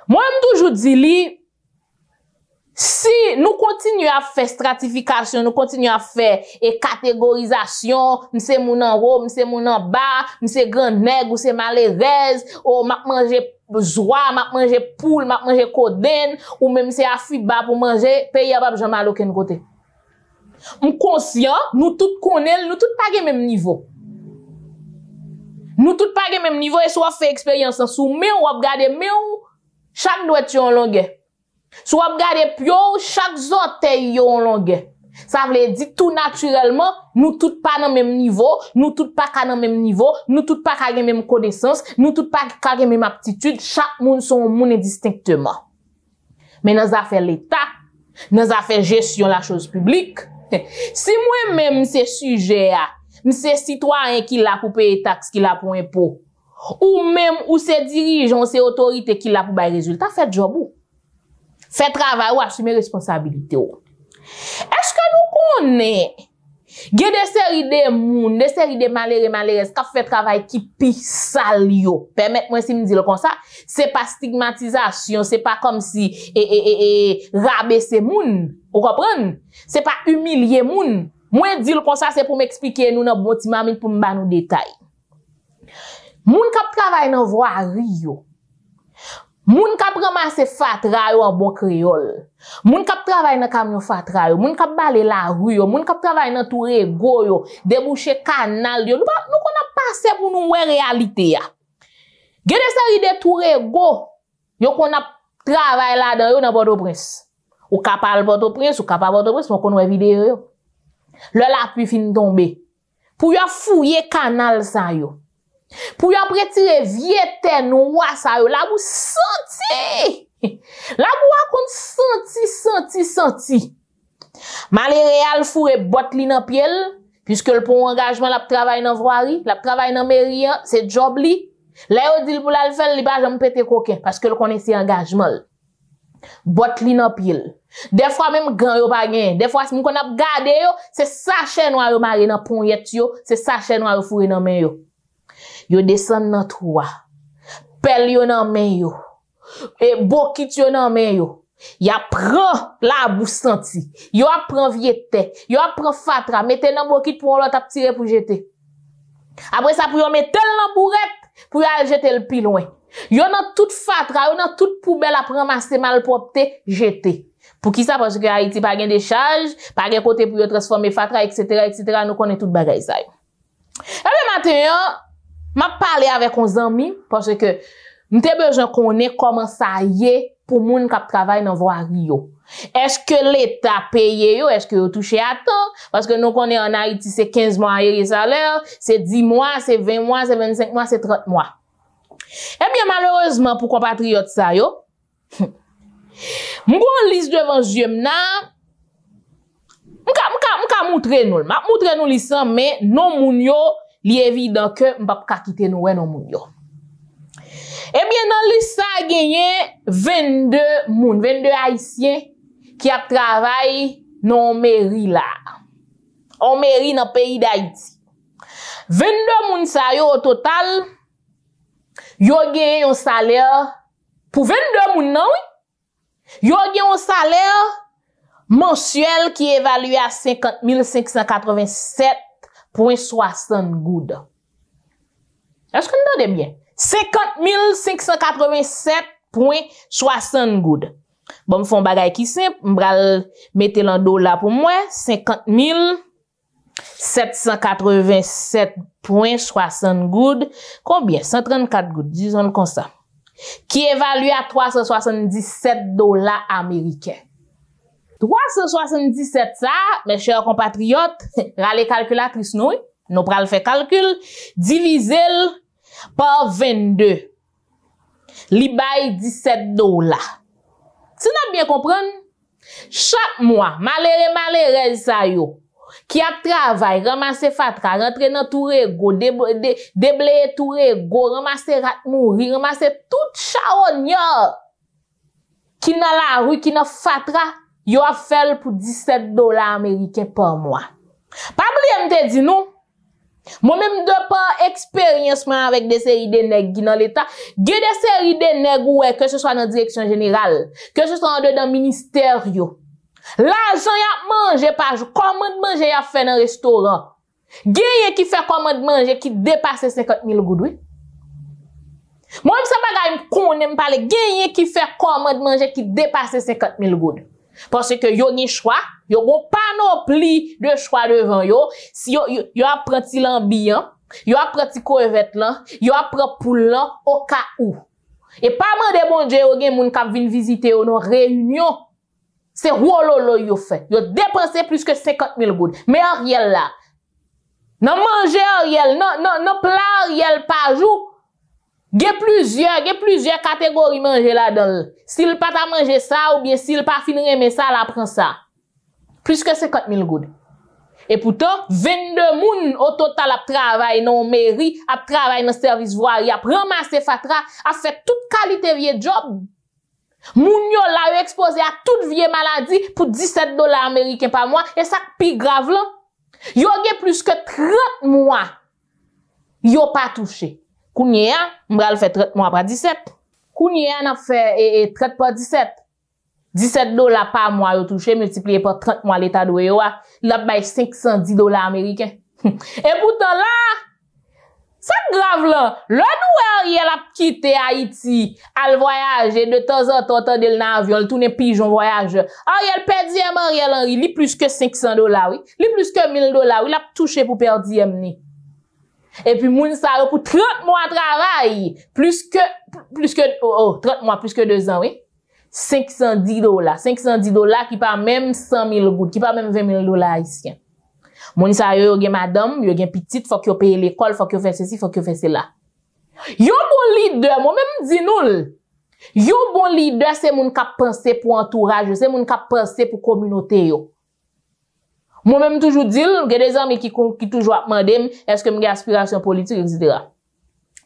Moi, je toujours dis, si nous continuons à faire stratification, nous continuons à faire et catégorisation, m'se moun en haut, m'se moun en bas, m'se grand nègre, ou c'est malheureuse, ou m'a mangé joie, m'a mangé poule, m'a mangé coden, ou même c'est afiba pour manger, pays à pas besoin mal aucun côté. M'conscient, nous tous connaissons, nous tous pas le même niveau. Nous tous pas le même niveau et soit fait expérience sous mais ou regarder mais ou chaque doigt en longueur. Si vous regardez pio, chaque orteil en longueur. Ça veut dire tout naturellement, nous tous pas dans le même niveau, nous tous pas dans le même niveau, nous tous pas dans la même connaissance, nous tous pas dans la même aptitude, chaque monde son monde distinctement. Mais dans les affaires de l'État, dans les affaires de gestion de la chose publique, si moi-même c'est sujet, c'est citoyen qui l'a pour payer taxe, qui l'a pour impôt, ou même ou c'est dirigeant, c'est autorité qui l'a pour bailler résultat, faites job ou. Fait travail ou assumer responsabilité ou. Est-ce que nous connaissons, il y a des séries de moun, des séries de malheureux, malheureux, qui fait travail qui pis salio. Permettez-moi si me dire comme ça, c'est pas stigmatisation, c'est pas comme si, eh, eh, eh, eh, rabaisser moun. Vous comprenez? C'est pas humilier moun. Moi, dire comme ça, c'est pour m'expliquer nous, notre bon petit mamie, pour me donner nos détails. Moun qui travaille dans voirie yo. Moun kap ramase fatra yo en bon créole. Moun kap travaille dans camion fatra yo, moun kap bale la rue yo, moun kap travaille dans touré go yo, déboucher canal yo. Nous qu'on a passé pour nous wè réalité ya. Gen des série de touré go, yo qu'on a travaille là dedans yo dans Port-au-Prince. Ou ka parle Port-au-Prince, ou ka pa Port-au-Prince, on connait vidéo yo. Le la pluie fin tomber. Pour yo fouiller canal ça yo. Pour y retirer vieux terre noire ça yo là vous senti là vous raconte senti senti senti malheureux fouré botte li nan pied puisque le pour engagement la travail dans voirie la travail dans mairie c'est job li là yo dit pour la faire li pas jamais péter coquin parce que le connaissait engagement botte li nan pied des fois même grand yo pas gagne des fois si on a gardé yo c'est sachet noir yo maré dans ponette yo c'est sachet noir yo fouré dans main yo. Yo descend dans trois. Pel yo nan men yo. Et bokit yo nan men yo. Ya prend la boussanti. Yo apprend viété. Yo apprend fatra. Mettez nan bokit pour l'autre tap tirer pour jeter. Après ça, pour yon mette nan bourette pour yon jeter le plus loin. Yo nan toute fatra, yo nan toute poubelle à prendre masse malpropreté, jeter. Pour qui ça? Parce que Haïti pa gen décharge, pa gen côté pour yon transformer fatra, et cetera, et cetera. Nous connaissons tout bagay ça. Et maintenant, m'a parlé avec un ami parce que m'te besoin connait comment ça y est pour moun k'ap travaille dans voirie yo. Est-ce que l'état paye yo, est-ce que yo touché à temps parce que nous connait en Haïti c'est quinze mois arriéré salaire, c'est dix mois, c'est vingt mois, c'est vingt-cinq mois, c'est trente mois. Eh bien malheureusement pour compatriotes ça yo, m'gon liste devant yeux m'na. M'ka m'ka m'ka montrer nous, m'a montrer nous l'issant mais non moun yo li évident que m'pap ka kite nou wè non moun yo. Eh bien, dans l'issa gagné vingt-deux moun, vingt-deux haïtiens qui a travaillé non mairie là. En mairie dans pays d'Haïti. vingt-deux moun sa yo au total yo gagné un salaire pour vingt-deux moun non oui. Yo gagné un salaire mensuel qui évalue à cinquante mille cinq cent quatre-vingt-sept point soixante goudes. Est-ce que vous entendez bien? cinquante mille cinq cent quatre-vingt-sept point soixante goudes. Bon, me font bagay qui simple, m'bral mettez l'en dollar pour moi, cinquante mille sept cent quatre-vingt-sept point soixante goudes. Combien? cent trente-quatre goudes, disons comme ça. Qui évalue à trois cent soixante-dix-sept dollars américains. trois cent soixante-dix-sept ça, mes chers compatriotes, rale calculatrice nous, nous pral fait calcul, divisez par vingt-deux. Li bay dix-sept dollars. Si nous bien comprendre, chaque mois, malere malere sa yo, qui a travaillé, ramassé fatra, rentré dans touré go, déblayer touré go, ramassé rat mouri, ramassé tout chaogneur qui dans la rue, qui dans fatra, yo a fait pour dix-sept dollars américains par mois. Pas oublier m'te dit nous, moi-même de par expérience avec des séries de nèg dans l'État, des séries de nèg ouais, que ce soit dans la direction générale, que ce soit dans le ministère, l'argent y a mangé par jour, commande manger y a fait dans le restaurant. Gagne qui fait commande manger qui dépasse cinquante mille goudouis. Moi-même ça bagaille connais parler gagne qui fait commande manger qui dépasse cinquante mille goudouis. Parce que yo ni choix, yo gon panoplie de choix devant yo. Si yo yo, yo apprend ti l'ambiant, yo apprend ti corvette là, yo apprend poule là au cas où. Et pas mandé bon Dieu yo gen moun k'ap vinn visiter yo non réunion. C'est wololo yo fait. Yo dépensé plus que cinquante mille goud. Mais Ariel là, non manger Ariel, non non non plat Ariel par jour. Il y a plusieurs, il y a plusieurs catégories manger là-dedans. S'il pas ta manger ça ou bien s'il pas finir mais ça, la prend ça. Plus que cinquante mille goud. Et pourtant, vingt-deux moun au total a travaillé dans mairie, a travaillé dans service voirie, a ramassé fatra, a fait toute qualité vieux job. Moun yo la exposé à toute vieille maladie pour dix-sept dollars américains par mois et ça plus grave là. Yo gen plus que trente mois. Yo pas touché. Kounia, m'bral fait traitement par dix-sept. Kounia n'a fait et, et traite par dix-sept. dix-sept dollars par mois yo touché multiplié par trente mois l'état de yo a, l'a bay cinq cent dix dollars américains. Et pourtant là, ça grave là. Le nou Ariel a quitté Haïti, al voyager de temps en temps dans l'avion, le tourner pigeon voyageur. Ariel perdième Ariel Henry, li plus que cinq cents dollars oui, li plus que mille dollars, il a touché pour perdième ni. Et puis, moun sa yo pour trente mois de travail, plus que, plus que, oh, oh, trente mois, plus que deux ans, oui. cinq cent dix dollars. cinq cent dix dollars qui pas même cent mille gouttes, qui pas même vingt mille dollars haïtiens. Moun sa yo, yo gen madame, yo gen petite, faut que yo paye l'école, faut que yo fait ceci, faut que yo fait cela. Yo bon leader, moi même dis nous, yo bon leader, c'est moun kap pensé pour entourage, c'est moun kap pensé pour communauté yo. Moi-même toujours dis, j'ai des amis qui, qui toujours demandent est-ce que j'ai aspiration politique, et cetera.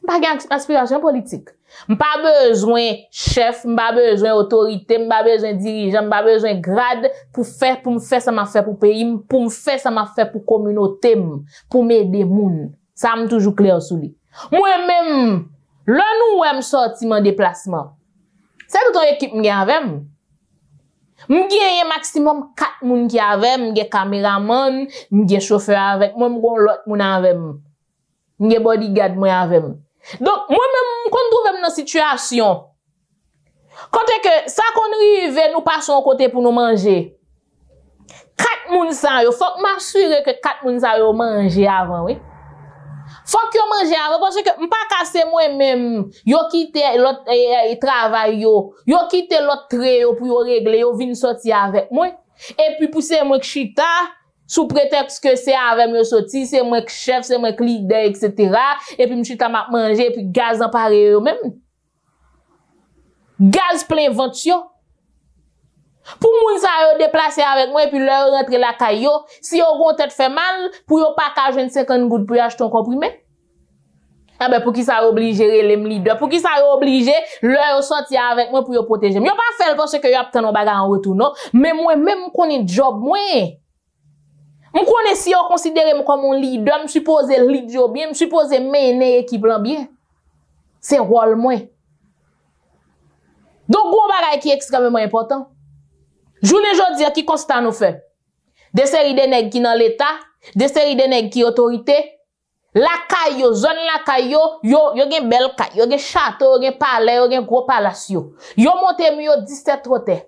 Pas aspiration politique. Pas besoin chef, pas besoin autorité, pas besoin dirigeant, pas besoin grade pour faire, pour me faire ça m'a fait pour pays, pour me faire ça m'a fait pour communauté, pour m'aider moun. Ça m'a toujours clair sous lui. Moi-même, le nous-même sorti mon déplacement. C'est toute une équipe qui est avec moi. M'gien maximum quatre moun qui avec moi, m'gien caméraman, m'gien chauffeur avec moi, m'gien l'autre moun avec moi. M'gien bodyguard moi avec moi. Donc moi-même quand trouve dans situation quand que ça qu'on rive nous passons côté pour nous manger. Quatre moun ça yo faut m'assurer que quatre moun ça yo manger avant oui. Faut que yo manger avant parce que m'pas casser moi-même, yo quitter l'autre eh, eh, travail yo, yo quitter l'autre trait yo pour yo régler, yo vinn sortir avec moi. Et puis pousser moi que chita sous prétexte que c'est avec moi sortir, c'est moi que chef, c'est moi que leader et cetera et puis m'chita m'a manger et puis gaz en paré yo même. Gaz plein vention. Pour moun sa yo déplacer avec moi et puis leur rentrer la caillou, si yo gon tête fait mal, pour yo pas ka joindre cinquante gouttes pour acheter un comprimé. Ah ben pour qui ça obligé les leader, pour qui ça obligé leur sortir avec moi pour yo protéger. Yo pas faire parce que yo a tendre bagarre en retour non, mais moi même connais job moi. On connais si yo considérer comme un leader, me supposé leader bien, me supposé mener équipe bien. C'est rôle moi. Donc gros bagage qui est extrêmement important. Journée jodi qui constat nous fait. Des séries de nèg qui dans l'état, des séries de nèg qui autorité, la caillou, zone la caillou, yo yo gen belle caillou, yo gen château, yo gen palais, yo gen gros palace yo. Yo monte mieux dix-sept hôtels.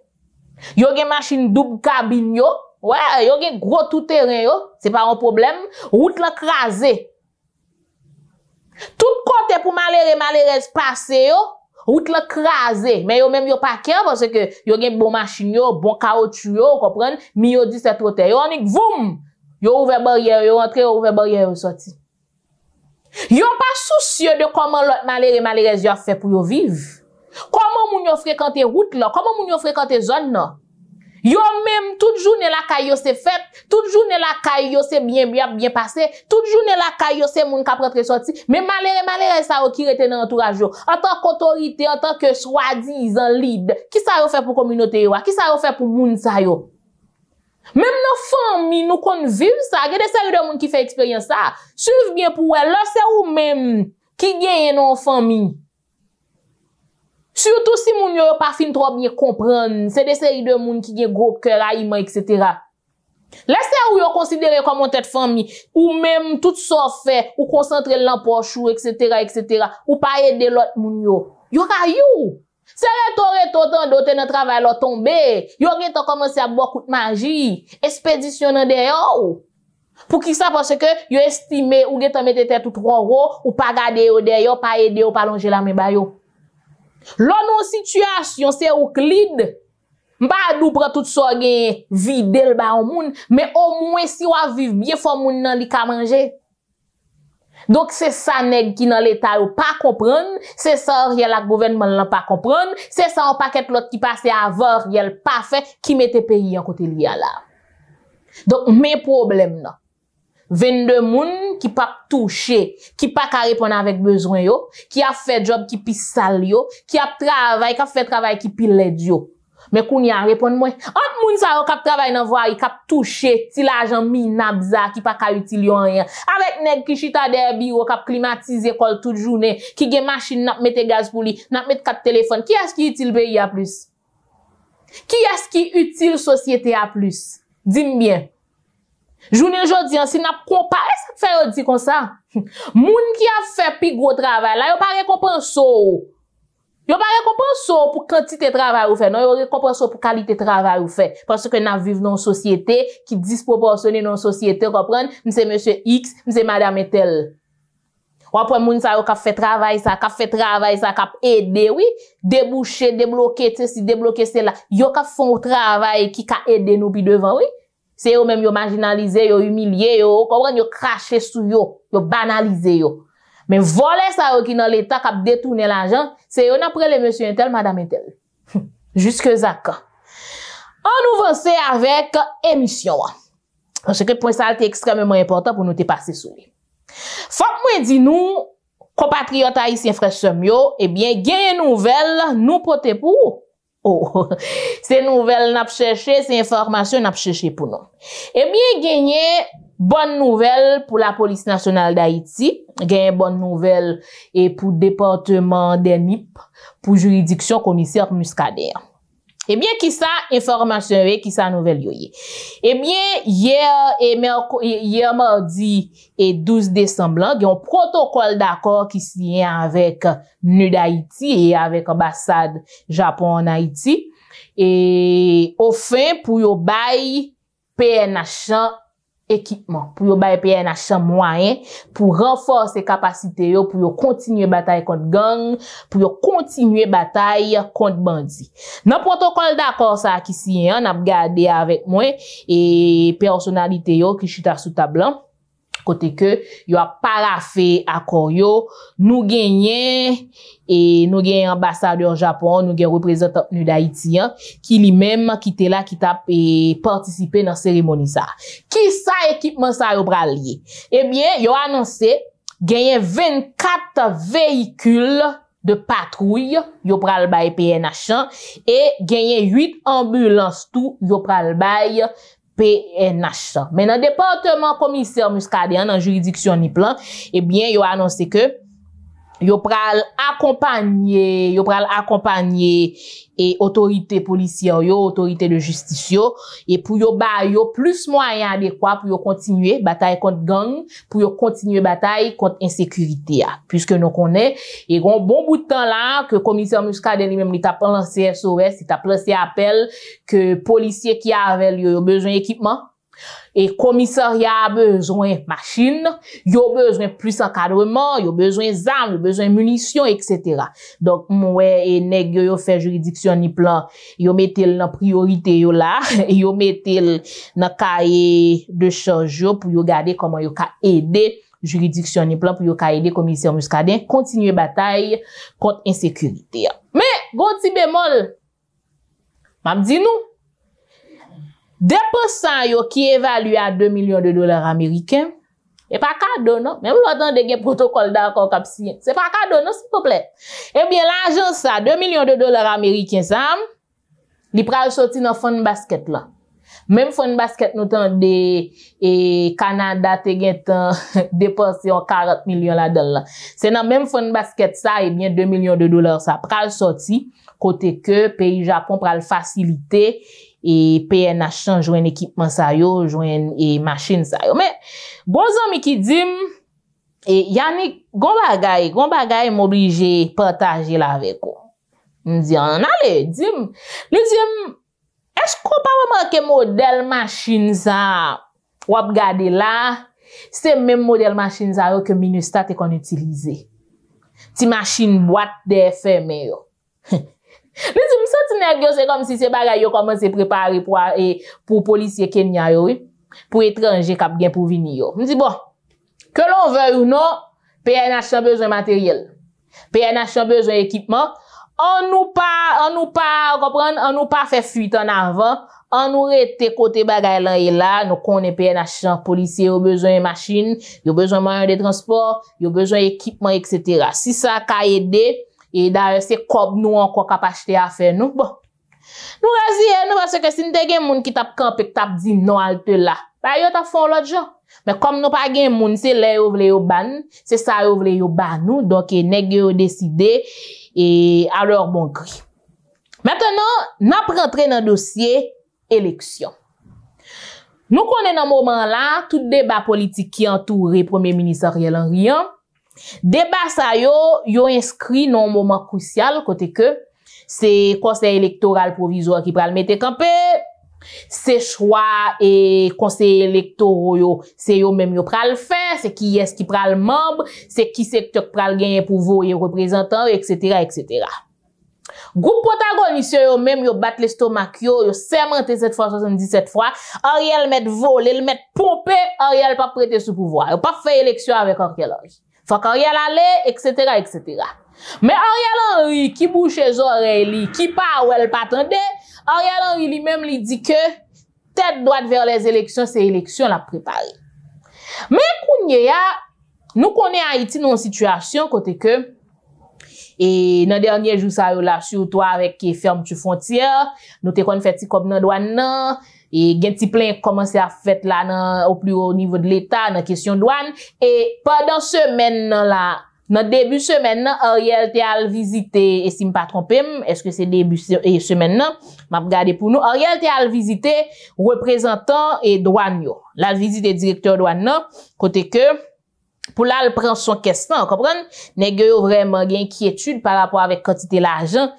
Yo gen machine double cabine yo, ouais, yo gen gros tout terrain yo, c'est pas un problème, route la crasé. Tout côté pour malheureux malheureuse passer yo. Route la crasé, mais yo même yo pas qu'un parce que yo gen bon machine yo, bon caoutchouc yo, comprendre, mi yo dix-sept hôtels. Yo onik voum, yo ouvert barrière, yo rentré, yo ouvert barrière, yo sorti. Yo pas soucieux de comment l'autre malheureux malheureuse yo fait pour yo vivre. Comment moun yo fréquenter route là, comment moun yo fréquenter zone là. Yo même toute journée la caille c'est fait, toute journée la caille c'est bien bien bien passé, toute journée la caille c'est moun ka rentre sorti, mais malheureux malheureux ça qui rete dans entourage yo. En tant qu'autorité, en tant que soi-disant lead, qui ça yo fait pour communauté yo? Qui ça yo fait pour moun ça yo? Même nos familles, nous connaissons vivre ça. Il y a des séries de monde qui fait expérience ça. Suivez bien pour elle. Là, c'est ou même qui gagne nos familles. Surtout si moun yo pas fin trop bien comprendre. C'est des séries de monde qui gagne gros cœur, aïman, et cetera. Là, c'est ou yo considéré comme en tête famille. Ou même tout ça fait. Ou concentrer l'empoche, et cetera, et cetera. Ou pas aider l'autre moun yo. Yo ka you. C'est le tour et d'autres dans le travail l'ont tombé. Ils ont commencé à boire coup de magie. Expédition en dehors. Pour qui ça? Parce que ils estimé ou ils ont mis tête tout trois euros ou pas garder au dehors, pas aider ou pas longer la main bayo. L'on situation, c'est au clid. M'ba dou prend tout ça gain vide le ba au monde, mais au moins si on vivre bien faut monde nan li ka manger. Donc, c'est ça, nèg, qui dans l'État, ou pas comprendre. C'est ça, Riel, la gouvernement, l'a pas comprendre. C'est ça, un paquet l'autre qui passait avant, Riel, pas fait, qui mettait pays en côté lié là. Donc, mes problèmes, là. vingt-deux moun, qui pas touché, qui pas qu'à répondre avec besoin, yo, qui a fait job qui pisse sale, yo, qui a travail, qui a fait travail qui pile l'aide, yo. Mais qu'on y a répondu moi. Entre moun sa yo kap travail nan voie, kap touché, ti l'argent minable za qui pas ka utile rien. Avec nèg qui chita der bureau kap climatiser école toute journée, qui gen machine n'a mette gaz pour li, n'a mette quatre téléphone. Qui est-ce qui utile pays a plus? Qui est-ce qui utile société a plus? Dis-moi bien. Journée jodi an si n'a comparer ça fait yo di comme ça. Moun qui a fait plus gros travail, là yo pas récompense. Yo pas récompense pour quantité de travail ou fait, non, yo récompense pour qualité de travail ou fait. Parce que nous vivons dans une société qui disproportionne dans une société, comprendre, c'est monsieur X, c'est madame et tel. Ou après, moun sa yo ka fait travail, ça, ka fait travail, ça, ka aider, oui, déboucher, débloquer, c'est si débloquer, c'est là. Yo ka font travail qui ka aider nous puis devant, oui. C'est eux même yo marginalisé, yo humilié, yo, comprendre, yo craché sous yo, yo banalisé, yo. Mais voler ça qui dans l'État qui a détourné l'argent, c'est on après les monsieur Intel, madame Intel. Jusque Zaka. On nous avance avec émission. Parce que pour ça, c'est extrêmement important pour nous te passer sous lui. Faut que moi dis nous, compatriotes haïtiens frères Semio, eh bien, il y a une nouvelle, nous porter pour. Oh, ces nouvelles n'a pas cherché, ces informations n'a pas cherché pour nous. Eh bien, gagné bonne nouvelle pour la police nationale d'Haïti, gagné bonne nouvelle et pour département des N I P, pour juridiction commissaire Muscadet. Eh bien, qui ça information et qui ça nouvelle yoye? Eh bien, hier et hier mardi et douze décembre, il y a un protocole d'accord qui signé avec N U D Haïti et avec ambassade Japon en Haïti. Et au fin, pour yo bail P N H équipement, pour yo bail P N H moyen, pour renforcer capacité yo, pour yo continuer bataille contre gang, pour yo continuer bataille contre bandits. Dans protocole d'accord ça qui signé, on a regardé avec moi et personnalité yo qui chita sous table côté que yo a paraffé accord yo, nous gagné et nous gagné ambassadeur Japon, nous gagné représentant N U D haïtien qui lui-même qui était là qui t'a et participer dans cérémonie ça. Qui ça équipement ça yo pral lié? Eh bien, yo annoncé gagné vingt-quatre véhicules de patrouille yo pral bay P N H et gagné huit ambulances tout yo pral bay P N H. Mais dans le département commissaire Muscadet, dans juridiction ni plan, eh bien, ils ont annoncé que ils ont accompagné, ils ont accompagné et autorités policières, autorités de justice, et pour yo ba yo plus moyens adéquats pour yo continuer bataille contre gang, pour yo continuer bataille contre insécurité, puisque nous connaît et un bon bout de temps là que commissaire Muscadet lui-même il t'a lancé S O S, il t'a lancé appel que policiers qui avaient yo besoin d'équipement. Et commissariat a besoin machine, yo besoin plus encadrement, yo besoin armes, yo besoin munitions, et cetera. Donc, mouais, et nèg yo fait juridiction ni plan, yo mettel nan priorité yo là, yo mettel nan cahier de charge yo pour yo garder comment yo ka aider juridiction ni plan pour yo ka aider commissaire Muscadet continuer bataille contre insécurité. Mais, gon ti bémol, m'a dit nous, Dépensant qui évalue à deux millions de dollars américains, et pas cadeau, non? Même l'autre, il y a un protocole d'accord cap signé. C'est pas cadeau, non, s'il vous plaît. Eh bien, l'argent, ça, deux millions de dollars américains, ça, il pral sorti dans fond basket, là. Même fond basket, nous tendons et Canada, te gen dépensé en quarante millions la dollars. C'est dans même fond basket, ça, eh bien, deux millions de dollars, ça, pral sorti, côté que, pays Japon pral faciliter, et P N H joue un équipement ça yo, joue une machine ça yo. Mais, bon ami qui dit, et Yannick, gon bagay, gon bagay m'oblige partager la avec vous. M'di, on allez, dit, li dit, est-ce qu'on pas remarquer modèle machine ça, ou ap gade là, c'est même modèle machine ça yo que Minustah te kon utilise. Ti machine boîte de fermé yo. Les hommes sont c'est comme si ces bagages ont commencé à préparer pour les policiers Kenya, pour les étrangers qui pour venir. Je dis bon, que l'on veuille ou non, P N H a besoin de matériel, P N H a besoin d'équipement, on nous pas, on nous pas, on nous pas fait fuite en avant, on nous rete côté bagages là et là, nous connaissons P N H, policiers ont besoin de machines, ils ont besoin de moyens de transport, ils ont besoin d'équipement, et cetera. Si ça a aidé, et d'ailleurs, c'est comme nous encore capable acheter à faire nous. Bon. Nous razier nous parce que si nous te gen moun qui t'a campé, t'a dit non alte là. Bah yo t'a font l'autre gens. Mais comme nous pas gen moun, c'est là yo vle yo ban, c'est ça yo vle yo ban nous. Donc nèg yo décider et à leur bon gré. Maintenant, n'a rentrer dans dossier élection. Nous connaissons dans moment là tout débat politique qui entoure Premier ministre Ariel Henry. Débat ça yo, yo inscrit dans un moment crucial, côté que c'est Conseil électoral provisoire qui pral mettre campé, c'est choix et Conseil électoral yo, c'est yo même yo pral faire, c'est qui est-ce qui pral membre, c'est qui secteur pral gagner pour voyer représentant, et cetera, et cetera. Groupe protagoniste yo même yo battre l'estomac yo, yo sermenté cette fois soixante-dix-sept fois, Ariel met voler, il met pomper, Ariel pas prêter sous pouvoir, yo pas faire élection avec Ariel. Faut qu'Ariel allait, et cetera, et cetera. Mais Ariel Henry, qui bouche les oreilles, qui parle, elle pas attendait, Ariel Henry lui-même lui dit que tête droite vers les élections, c'est élection la préparer. Mais kounye, nous connaissons Haïti dans une situation côté que, et dans dernier jour ça yo là, surtout avec ferme tu frontière, nous te kon fait ti comme nan douane nan, et gen ti plein commencer à faire là nan au plus haut niveau de l'état dans question douane et pendant semaine nan là dans début semaine nan Ariel te al visiter et si me pas tromper est-ce que c'est début et semaine nan m'a regarder pour nous Ariel te al visiter représentant et douane yo la visiter directeur douane nan côté que pour là elle prend son question comprendre nèg yo vraiment gen inquiétude par rapport avec quantité l'argent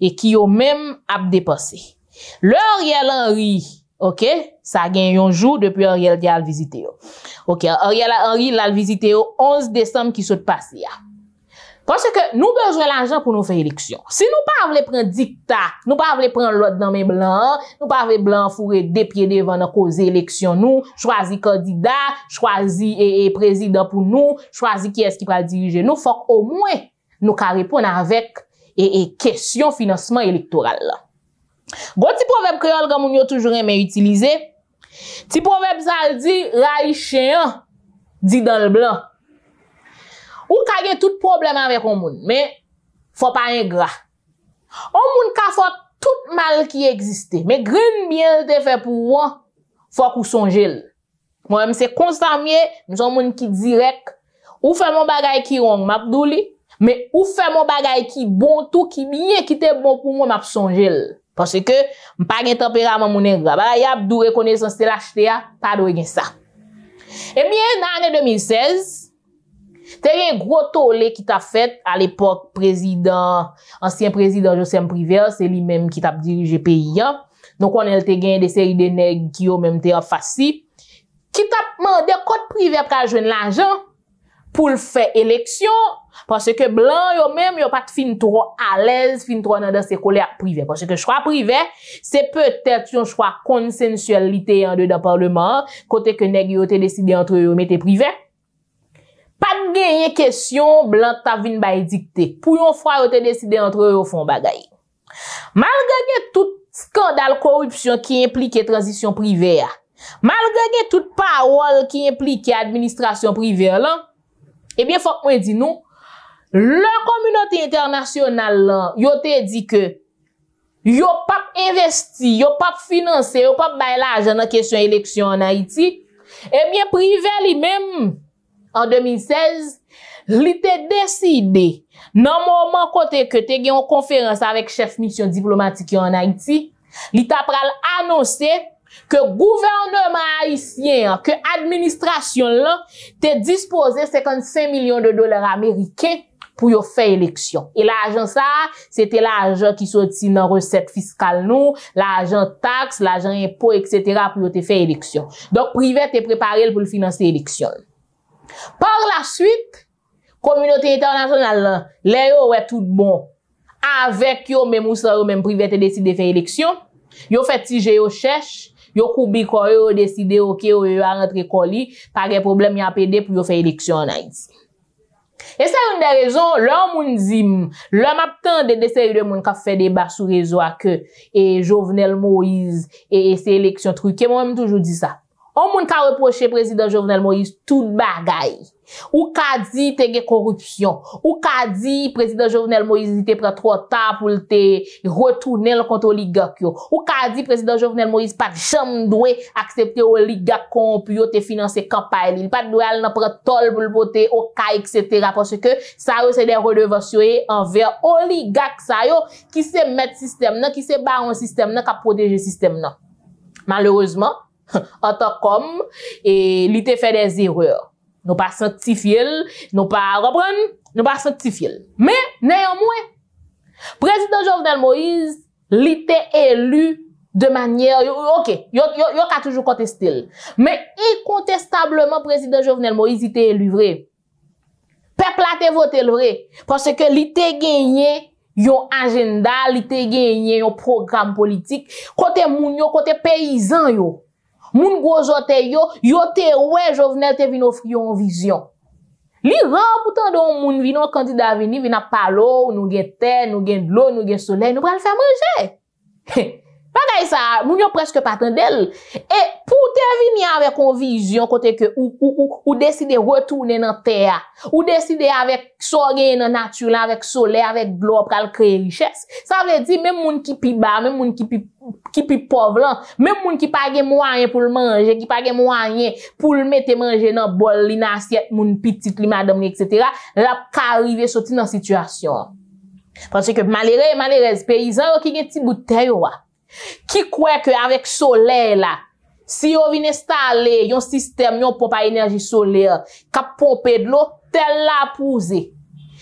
et qui yo même a dépensé l'Ariel Henry. OK, ça gagne un jour depuis Ariel Dial visité. OK, Ariel Henry l'a visité au onze décembre qui s'est passé. Parce que nous besoin l'argent pour nous faire élection. Si nous pas voulons prendre dictat, nous pas voulons prendre l'autre dans mes blancs, nous pas voulons blanc fourrer des pieds devant dans cause élection nous, choisir candidat, choisir et, et président pour nous, choisir qui est-ce qui va diriger nous, faut au moins nous ca répondre avec et, et question financement électoral là. Bon petit proverbe créole que moun yo toujours aimé utiliser. Petit proverbe ça dit ray chien dit dans le blanc. Ou ka gen tout problème avec un moun, mais faut pas ingrat. Un moun ka fait tout mal qui existe, mais grain miel te fait pour ou, faut qu'on songe. Moi même c'est constant mieux, nous sommes moun qui direct ou fait mon bagay qui rong m'abdouli, mais ou fait mon bagay qui bon tout qui bien qui te bon pour moi m'a songe. Parce que, m'pa gen tempérament moun ingrat. Bah, y a d'ou reconnaissance de l'acheter, pas d'ou gen ça. Eh bien, dans l'année deux mille seize, t'es un gros tollé qui t'a fait, à l'époque, président, ancien président Joseph Privé, c'est lui-même qui t'a dirigé pays. Donc, on a gagné des séries de nègres qui ont même été en faci, qui t'a demandé code privé pour jouer l'argent, pour le faire élection, parce que blanc, yo même, yo pas de fin trop à l'aise, fin trop dans ces colères privées. Parce que choix privé, c'est peut-être un choix consensualité en dedans parlement, côté que nèg yo te décidé entre eux, mettez privé. Pas de gagner question, blanc ta vin bay dicté. Pour yon fois, yo te décidé entre eux, font bagay. Malgré tout scandale corruption qui implique transition privée. Malgré toute parole qui implique administration privée, là, eh bien, faut qu'on dit nous, la communauté internationale, là, yo te dit que, yo pas investi, yo pas financé, yo pas bail l'argent dans question élection en Haïti. Eh bien, privé lui-même, en deux mille seize, li te décidé, nan moment côté que te gen une conférence avec chef mission diplomatique en Haïti, li ta pral annoncé que gouvernement haïtien, que administration là, te disposé cinquante-cinq millions de dollars américains pour yo faire élection. Et l'argent ça, c'était l'argent qui sorti dans recette fiscale nous, l'argent taxe, l'argent impôt, et cetera pour yo te faire élection. Donc, privé te préparé pour le financer élection. Par la suite, communauté internationale, les yo ouais tout bon. Avec yo même ou sans yo même privé te décidé faire élection. Yo fait tiger yo cherche, yo koubi ko yo décidé OK yo a rentré colis, pas de problème y a P D pour yo faire élection en Haïti. Et c'est une des raisons, l'homme moun dit, l'homme attendait des séries de moun qui fait débat sur réseau que et Jovenel Moïse et ces élections truquées, moi même toujours dit ça. On moun ka reproché président Jovenel Moïse tout bagay. Ou ka di te gen corruption, ou ka di président Jovenel Moïse te prend trop tard pour te retourner le compte oligarque yo. Ou ka di président Jovenel Moïse pas jamais doué accepter oligarque corrompu te financer campagne, il pas doué al nan prend tol pour le voter au cas et cetera parce que ça yo c'est des redevances envers oligarque ça yo qui se mettre système nan, qui se baron système nan, qui protéger système nan. Malheureusement en tant qu'homme, et li te fait des erreurs. Nous pas sanctifier, nous pas reprendre, nous pas sanctifier. Mais, néanmoins, président Jovenel Moïse, li te élu de manière, ok, yo, yo, yo ka toujours contesté. Mais, incontestablement, président Jovenel Moïse, il te élu vrai. Peuple a te voté le vrai. Parce que li te gagné yon agenda, li te gagné yon programme politique, côté moun yo, côté paysan yo. Moun gozote yo, yo te wè Jovenel te vin offri yon vision. Li ran pourtant don moun vin yon candidat vini, vin ap palo, nou gen terre, nou gen l'eau, nou gen soleil, nou pral fè manger. Bagay sa, moun yo presque pas tandel. Et pour te vini avec yon vision côté que ou ou ou, ou décide retourner nan terre, ou décide avec so gen nan nature, avec soleil, avec l'eau pral créer richesse. Ça veut dire même moun ki pi ba, même moun ki pi qui pi pauvre là, même moun qui pa gen moyen pour le manger, qui pa gen moyen pour le mettre manger dans bol li nan assiette moun petite li madame li et cetera la ka arrive sorti dans situation. Parce que malheureux malheureuse paysan qui gen ti bout terre yo qui croit que avec soleil là si yo vin installer yon système yon pompe à énergie solaire qui pomper de l'eau tel la pouser.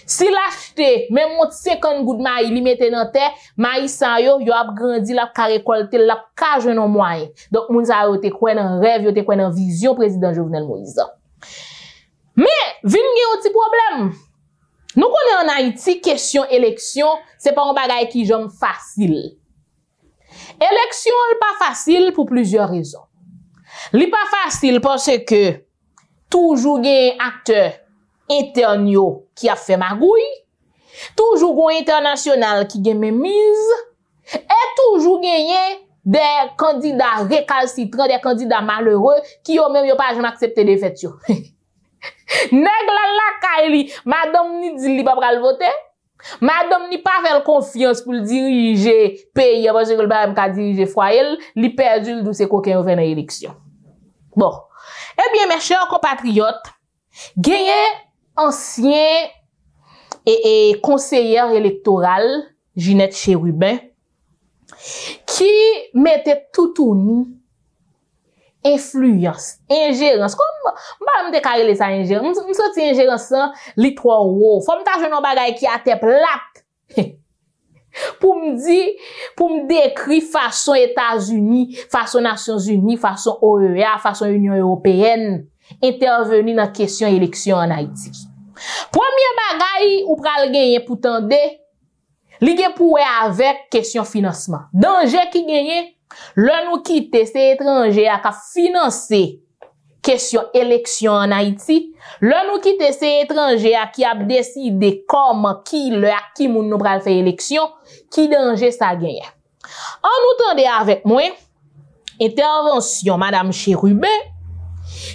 Si l'acheter, même mon cinquante gouttes de maïs, li mette nan terre, maïs sa yo, yo ap grandi, la ka récolté, la ka jwenn yon moyen. Donc, moun sa yo te kwen nan rêve, yo te kwen nan vision, président Jovenel Moïse. Mais, vin gen yon ti problème. Nous connaissons en Haïti, question élection, c'est pas un bagay qui jom facile. Élection, pas facile pour plusieurs raisons. Li pas facile parce que, toujours gen acteur, interne yo qui a fait magouille, toujours gon international qui gen mémise, et toujours gagné des candidats récalcitrants, des candidats malheureux qui yo même yo pas jamais accepté des fêtes yo. Nèg la la kaili, madame ni dit li pa pral voter, madame ni pa fèl confiance pour le diriger pays parce que le ba ka diriger foyer, li perdu dou se coquin fait dans élection. Bon, eh bien mes chers compatriotes, gagné ancien et, et conseillère électorale, Jeanette Chérubin, qui mettait tout tourni influence, ingérence. Comme, bah, m'te karele sa ingérence. M'soti ingérence sans li trop wow. Faut m'ta jwenn bagay qui a tête plate. Pour me dire, pour me décrire façon États-Unis, façon Nations Unies, façon O E A, façon Union européenne. Intervenir dans question élection en Haïti. Premier bagay ou pral gagner pour tande, li gen pouwe avec question financement. Danger qui gagne, le nous quitter ces étrangers à financer question élection en Haïti, le nous quitter ces étrangers à qui a décidé comment qui le à qui moun nou pral faire élection, qui danger ça gagne. En nous tendez avec moi, intervention Madame Chérubin,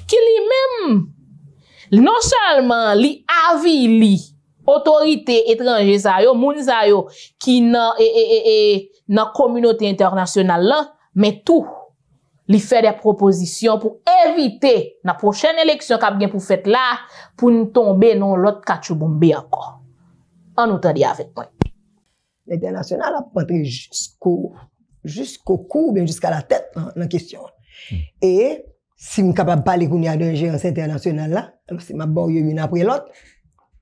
qui lui-même, non seulement li avili autorité étrangère ça yo, moun ça yo, qui nan et et et nan communauté internationale là, mais tout li fait des propositions pour éviter la prochaine élection qu'a bien pour fête là pour nous tomber dans l'autre cachoubombe encore. En nous tendez avec moi. L'international a pentré jusqu'au jusqu'au cou, bien jusqu'à la tête dans la question. Mm. Et si je suis capable de parler d'ingérence internationale, là, c'est ma bonne une après l'autre,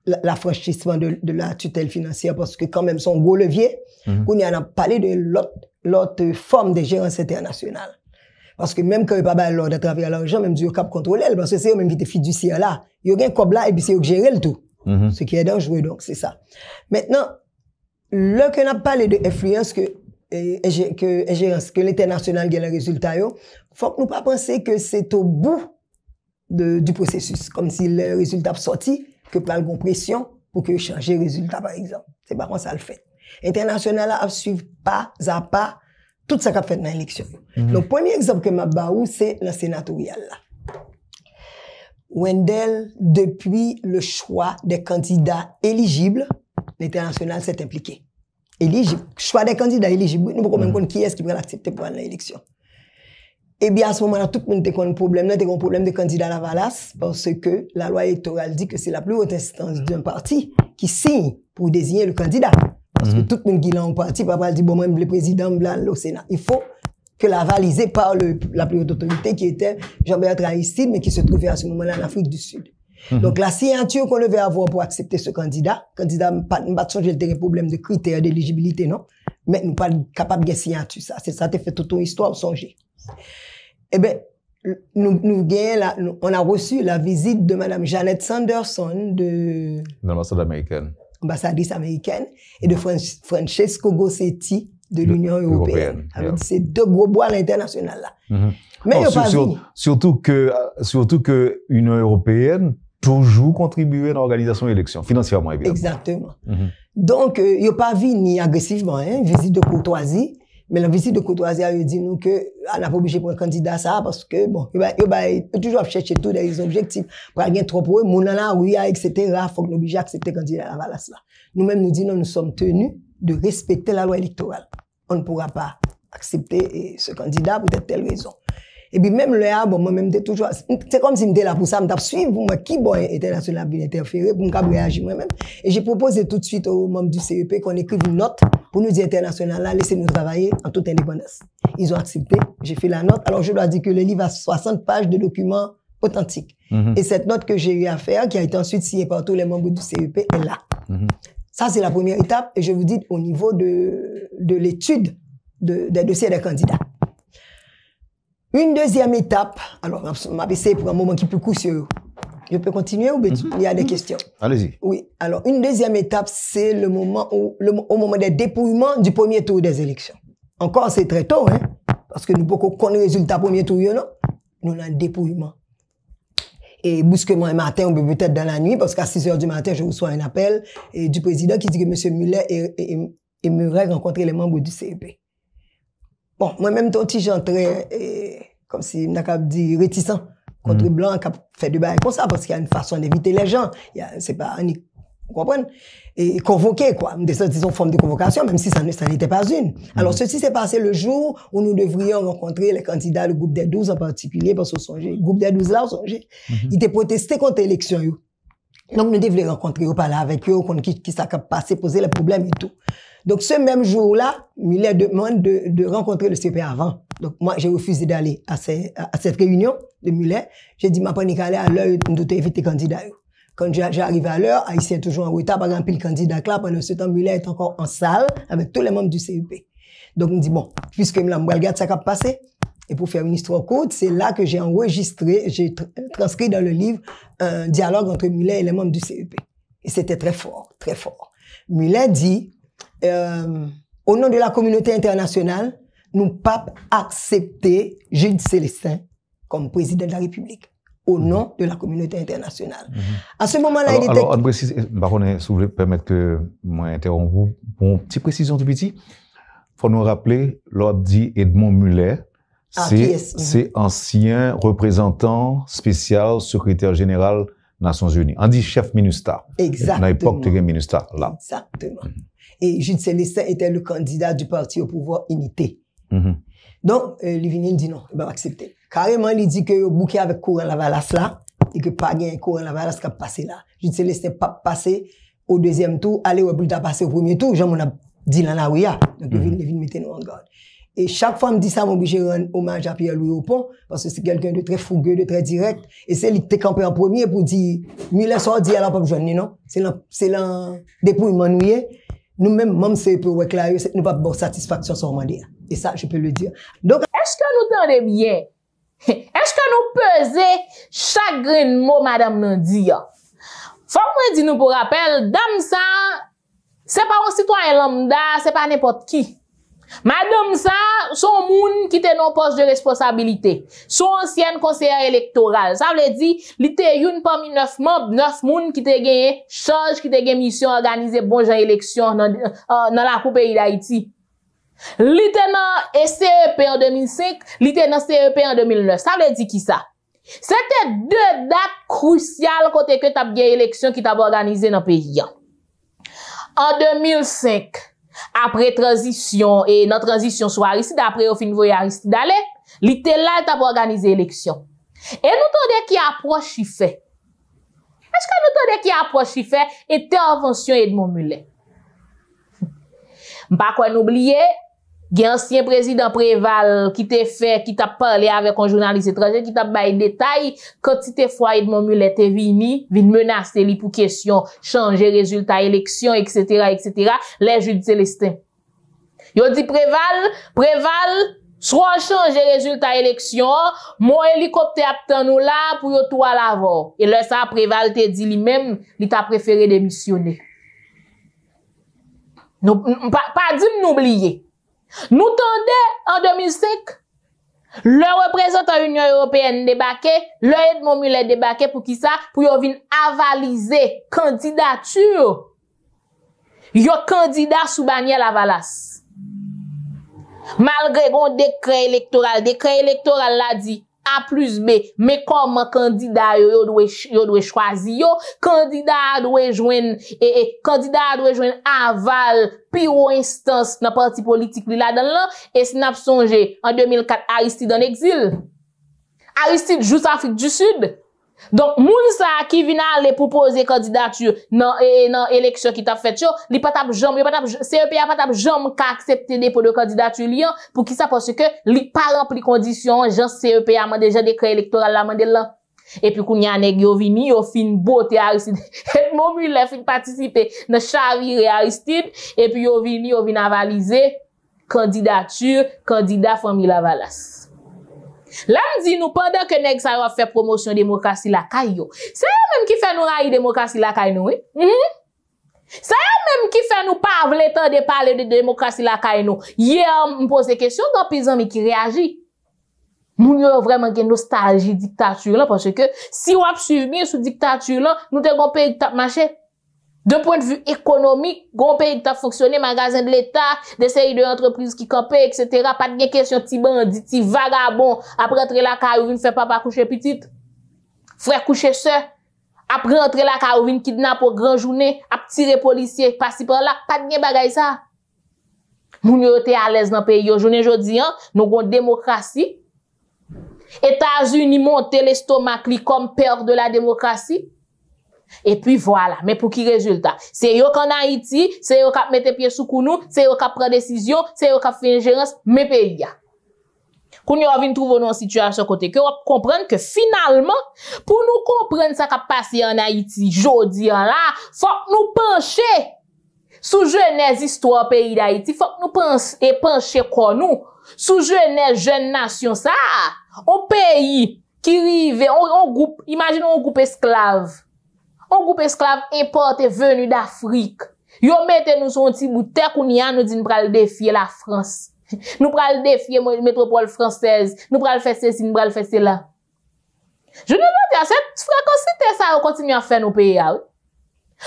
l'affranchissement de, de la tutelle financière, parce que quand même, c'est un gros levier, mm-hmm. qu'on y en a parlé de l'autre forme d'ingérence internationale. Parce que même quand il n'y a pas l'ordre à travers l'argent, même si il n'y a pas de contrôle, parce que c'est eux-mêmes qui étaient fiduciaires là, il y a un cob là, et puis c'est eux qui gèrent le tout. Mm-hmm. Ce qui est dangereux, donc, c'est ça. Maintenant, là qu'on a parlé d'influence que Et que, que, que l'international gagne le résultat, il faut que nous pas penser que c'est au bout de, du processus, comme si le résultat sorti, que par une pression pour que changer le résultat, par exemple. C'est pas comme ça le fait. L'international a suivi pas à pas tout ça qu'a fait dans l'élection. Mm-hmm. Donc, premier exemple que m'a baou, c'est la sénatoriale. Wendell, depuis le choix des candidats éligibles, l'international s'est impliqué. Éligible, choix des candidats éligibles, nous pouvons même connaître qui est-ce qui va l'accepter pour l'élection. Et bien, à ce moment-là, tout le monde a un problème, un problème de candidat Lavalas, parce que la loi électorale dit que c'est la plus haute instance d'un parti qui signe pour désigner le candidat. Parce que tout le monde qui est en parti, papa dit, bon, moi, le président, blanc, le Sénat. Il faut que la valise par le, la plus haute autorité qui était Jean-Bertrand Aristide, mais qui se trouvait à ce moment-là en Afrique du Sud. Mm-hmm. Donc, la signature qu'on devait avoir pour accepter ce candidat, candidat, nous ne pas changer le problème de critères d'éligibilité, non? Mais nous ne sommes pas capables de signature, ça. C'est ça, tu fait toute ton histoire, songer. Eh bien, nous, nous, la, nous, on a reçu la visite de Madame Janet Sanderson, de l'ambassade américaine. Ambassadrice américaine, et de Franc- Francesco Gossetti, de l'Union européenne. européenne yeah. C'est deux gros bois à l'international, là. Mm-hmm. Mais oh, sur, sur, surtout que, surtout que l'Union européenne, toujours contribuer à l'organisation de l'élection, financièrement, évidemment. Exactement. Mm-hmm. Donc, euh, il n'y a pas vu ni agressivement, hein, visite de courtoisie, mais la visite de courtoisie a dit nous que, on n'a pas obligé pour un candidat ça, parce que, bon, il va, il va, il va toujours chercher tous les objectifs, pour gagner trop pour eux, mon là, oui, et cetera, il faut que nous obligés à accepter candidat à la valeur, là. Nous-mêmes, nous disons, nous sommes tenus de respecter la loi électorale. On ne pourra pas accepter ce candidat pour telle raison. Et puis même là, bon, moi-même, t'es toujours, c'est comme si j'étais là pour ça, m'tap suivre, moi, qui, bon, international, bien interféré, pour m'cap réagir moi-même. Et j'ai proposé tout de suite aux membres du C E P qu'on écrive une note pour nous dire international, là, laissez-nous travailler en toute indépendance. Ils ont accepté, j'ai fait la note. Alors, je dois dire que le livre a soixante pages de documents authentiques. Mm-hmm. Et cette note que j'ai eu à faire, qui a été ensuite signée par tous les membres du C E P, est là. Mm-hmm. Ça, c'est la première étape. Et je vous dis, au niveau de, de l'étude de, des dossiers des candidats. Une deuxième étape, alors ma B C pour un moment qui est plus couceux. Je peux continuer ou bien mm-hmm. il y a des questions? Allez-y. Oui, alors une deuxième étape, c'est le moment où, le, au moment des dépouillements du premier tour des élections. Encore, c'est très tôt, hein, parce que nous pouvons connaître le résultat du premier tour, non? Nous avons un dépouillement. Et brusquement, un matin, ou peut-être dans la nuit, parce qu'à six heures du matin, je reçois un appel et, du président qui dit que M. Mulet et, et, et Muret rencontrer les membres du C E P. Bon, moi-même, ton petit j'entrais, comme si, on a dit, réticent, contre mm-hmm. blanc, qui a fait du bail comme ça, parce qu'il y a une façon d'éviter les gens. C'est pas, vous comprenez? Et convoquer, quoi. Des disons, forme de convocation, même si ça n'était pas une. Mm-hmm. Alors, ceci s'est passé le jour où nous devrions rencontrer les candidats, le groupe des douze en particulier, parce que le groupe des douze là, on songeait. Mm-hmm. Ils étaient protestés contre l'élection, eux. Donc, nous devions les rencontrer, parler avec eux, qui, qui s'est passé, poser les problèmes et tout. Donc, ce même jour-là, Mulet demande de, de rencontrer le C E P avant. Donc, moi, j'ai refusé d'aller à, à, à cette réunion de Mulet. J'ai dit, ma panique allait à l'heure, nous devons éviter les candidats. Quand j'arrive à l'heure, Haïtien est toujours en retard, par exemple, le candidat là, pendant ce temps, Mulet est encore en salle avec tous les membres du C E P. Donc, on dit, bon, puisque je regarde ça qui a passé, et pour faire une histoire courte, c'est là que j'ai enregistré, j'ai tra transcrit dans le livre un dialogue entre Mulet et les membres du C E P. Et c'était très fort, très fort. Mulet dit, Euh, au nom de la communauté internationale, nous pape accepter Jude Célestin comme président de la République. Au nom mm-hmm. de la communauté internationale. Mm-hmm. À ce moment-là, il était... Alors, on précise, par contre, si vous voulez permettre que moi interrompe vous, pour une petite précision tout petit, faut nous rappeler, l'ordre dit Edmond Mulet, ah, c'est c'est ancien représentant spécial, secrétaire général Nations Unies. On dit chef Minustah. Exactement. À l'époque, tu es Minustah, là. Exactement. Mm-hmm. Et Jude Célestin était le candidat du parti au pouvoir Unité. Mm-hmm. Donc, euh, Livini dit non, il va accepter. Carrément, il dit que vous bouquez avec Courant Lavalas là, et que pas gain Courant Lavalas qui a passé là. Jude Célestin pas passé au deuxième tour, allez au bulletin passer au premier tour, j'en ai dit là la O E A. Donc, Livini mm-hmm. Livini mettait nous en garde. Et chaque fois, je me dis ça, je suis obligé de rendre hommage à Pierre-Louis Aupont, parce que c'est quelqu'un de très fougueux, de très direct. Et c'est lui qui était campé en premier pour dire, Mulet sort dit, alors pas besoin de non. C'est l'un dépouillement noué. Nous-mêmes, même si nous pouvons éclairer, nous pas avoir satisfaction sur le mandat. Et ça, je peux le dire. Donc, est-ce que nous tendez bien? Est-ce que nous pesons chaque grain de mot, madame Nandia? Faut que je dise, nous, pour rappel, dame ça, c'est pas un citoyen lambda, c'est pas n'importe qui. Madame ça, son moun qui te non poste de responsabilité. Son ancienne conseillère électorale. Ça veut dire, li te youn parmi neuf membres, neuf moun qui te gagné charge, qui te gagné mission organiser bon jan élection dans, euh, dans la coupe pays d'Haïti. Li te nan C E P en deux mille cinq, li te nan C E P en deux mille neuf. Ça veut dire qui ça? C'était deux dates cruciales côté que t'as gagné élection qui t'a organisé dans le pays. En deux mille cinq, après transition, et notre transition sur Aristide, après au fin de voyer Aristide d'aller, l'été là, t'as organisé l'élection. Et nous tendez qui approche, il fait. Est-ce que nous tendez qui approche, il fait, intervention Edmond Mulet? Pas quoi n'oublier, l'ancien président Préval, qui t'a fait, qui t'a parlé avec un journaliste étranger, qui t'a baillé détail, quand il t'a fois Edmond Mulet est venu, vient menacer lui pour question, changer résultat élection, et cetera, et cetera, les Jude Célestin. Yo dit Préval, Préval, soit changer résultat élection, mon hélicoptère attend nous là pour yo tout à l'avant. Et là, ça, Préval t'a dit lui-même, il t'a préféré démissionner. Nous, pas, pas dit n'oublier. Nous tendez en deux mille cinq, le représentant Union européenne débarqué, le Edmond Mulet débarqué pour qui ça? Pour yon vin avaliser candidature. Yon candidat sous bannière Lavalas. Malgré qu'on décret électoral, décret électoral l'a dit A plus B, mais comment candidat yo doit yo doit choisir yo, candidat doit joindre et, et candidat doit joindre aval pire instance dans parti politique là dans là et snap songer en deux mille quatre Aristide en exil. Aristide joue Afrique du Sud. Donc moun sa qui vient aller proposer candidature dans dans élection qui t'a fait yo, li pas t'a jambe, pas t'a C E P pas t'a jambe ka accepter dépôt de candidature liant pour qui ça parce que li pas rempli condition, Jean C E P a mandé déjà décret électoral la mandé là. Et puis kounya nèg yo vini, yo fin beauté Aristide. Edmond Mulet fin participer dans chavire Aristide et puis yo vini, yo vinn avaliser candidature candidat Fanmi Lavalas. Là, me dit nous, pendant que nèg sa yo fait promotion démocratie la caille yo, c'est eux-mêmes qui fait nous railler démocratie la caille nous, oui? Mm-hmm. C'est eux-mêmes qui fait nous pas vle temps de parler de démocratie la caille nous. Hier, me poser question, grand paysan mais qui réagit. Moun yo vraiment gen nostalgie dictature là parce que si on suivi bien sous dictature là, nous te gon pays t'a marché. De point de vue économique, gon pays t'a fonctionné, magasin de l'État, des séries de entreprises qui campaient, et cetera. Pas de question, ti bandit, ti vagabond, après entrer la caille, ou faire papa coucher petite, frère coucher sœur, après entrer la caille, ou kidnappe au grand journée, à tirer policier, passer par là, pas de bagay ça. Moun yo te à l'aise dans le pays, journée jodi, hein, nous gon démocratie. États-Unis monte l'estomac, li comme père de la démocratie. Et puis voilà. Mais pour qui résultat? C'est eux qu'en Haïti, c'est eux qui mettent pied sous counou, c'est eux qui prennent décision, c'est eux qui font ingérence, mais pays. Quand on vient trouver une situation côté que, on comprend que finalement, pour nous comprendre ce qui a passé en Haïti, jodi là, faut que nous pencher sous jeunesse histoire pays d'Haïti, faut que nous penser et pencher quoi nous, sous jeunesse, jeune nation ça, un pays qui rive, on groupe, imaginons un groupe esclave. Un groupe esclave importé venu d'Afrique. Yo mettez nous son petit bout de terre qu'on y a, nous dit nous pral défier la France. Nous pral défier la métropole française. Nous pral faire ceci, nous pral faire cela. Je ne veux pas dire, cette fréquence, ça, on continue à faire nos pays, oui.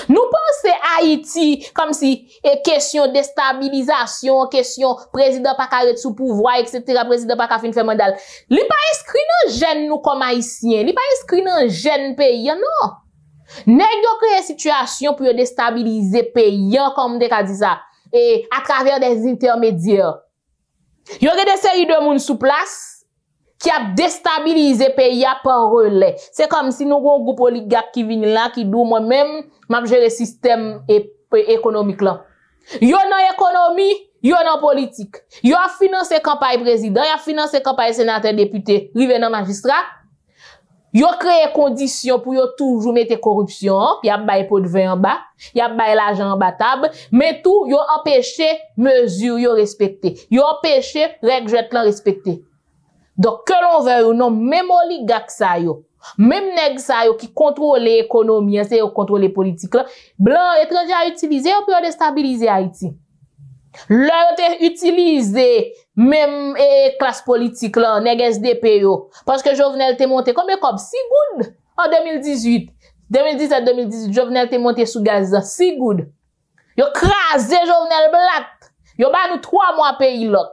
Nous pensons Haïti comme si et question déstabilisation, question président pas carré sous pouvoir, et cetera. Président pas carré fait mandal. Li pas inscrit dans jeune nous comme haïtiens, li pas inscrit dans jeune pays non. Nèg yo créer situation pour déstabiliser pays comme des ka dit ça et à travers des intermédiaires. Yo gen des série de moun sous place qui a déstabilisé pays par relais. C'est comme si nous avons un groupe oligarque qui vient là, qui dit moi-même, m'a géré le système économique là. Yo nan économie, yo nan politique. Yo a financé campagne président, yo a financé campagne sénateur député, rive nan magistrat. Yo créé conditions pour yo toujours mettre corruption, y a bail pot de vin en bas, y a bail l'argent en bas table, mais tout yo empêché mesure yo respecter. Yo empêché règle jette là respecter. Donc, que l'on veut ou non, même oligarque sa yo, même nèg sa yo qui contrôle l'économie, c'est yo contrôle politique là, blanc étranger a utilisé pour déstabiliser Haïti. Leur te utilisé même eh, classe politique là, nèg S D P yo, parce que Jovenel te monté comme comme si good en deux mille dix-huit, deux mille dix-sept, deux mille dix-huit, Jovenel te monté sous gaz si good. Yo crasé Jovenel Blatt. Yo ba nous trois mois pays loc.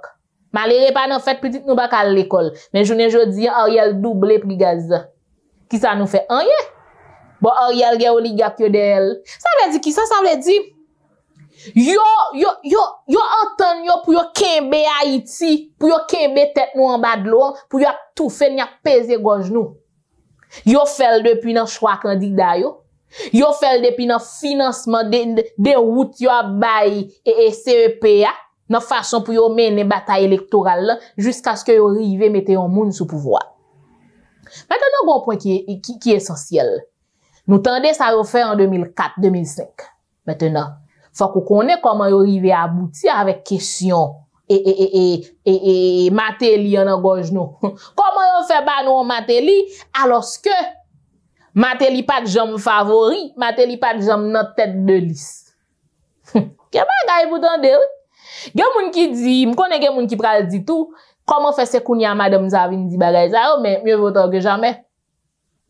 Malheureux pas nous fait petite nous pas à l'école. Mais journée jodi Ariel doublé prix gaz. Qui ça nous fait rien? Bon Ariel gen oligarque d'elle. Ça veut dire qui ça ça veut dire yo yo yo yo entend yo pour yo kembe Haïti, pour yo kembe tête nous en bas de l'eau, pour yo tout fait n'y a peser gorge nous. Yo fait depuis dans choix candidat yo. Yo fait depuis dans financement des de routes yo bail et C E P a. Dans façon pour yo mener bataille électorale jusqu'à ce que yo arrive mettez un monde sous pouvoir. Maintenant bon point qui est qui, qui est essentiel. Nous tendez ça yo fait en deux mille quatre deux mille cinq. Maintenant, faut qu'on connaisse comment yo arrive à aboutir avec question et et et et et Martelly en gorge nous. Comment yo fait ba nous Martelly alors que Martelly pas de jambe favori, Martelly pas de jambe dans tête de liste. Qu'est-ce que vous tendez? Gen moun ki di, m konnen gen moun ki pral di tout, comment fait c'est kounya madame Zavin di bagay ça mais mieux vaut tard que jamais.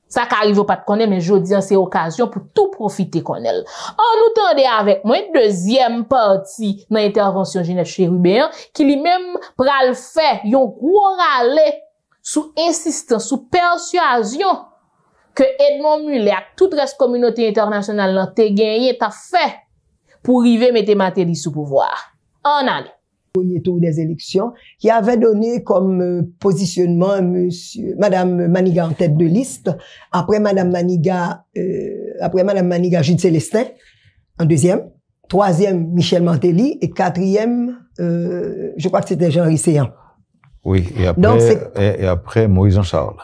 Ça qu'arrive pas de connait mais jodi an c'est occasion pour tout profiter connait. On nous tendez avec moi deuxième partie dans intervention Jeanette Chérubin qui lui-même pral fait yon gros râler sous insistance, sous persuasion que Edmond Mulet ak toute reste communauté internationale lan te gagné t'a fait pour river mettre Martelly sous pouvoir. En allez. Premier tour des élections, qui avait donné comme positionnement monsieur, Madame Manigat en tête de liste, après Madame Manigat, euh, après Madame Manigat, Jude Célestin, en deuxième, troisième, Michel Martelly, et quatrième, euh, je crois que c'était Jean Risséan. Oui, et après, donc, et, et après Moïse-en-Charles.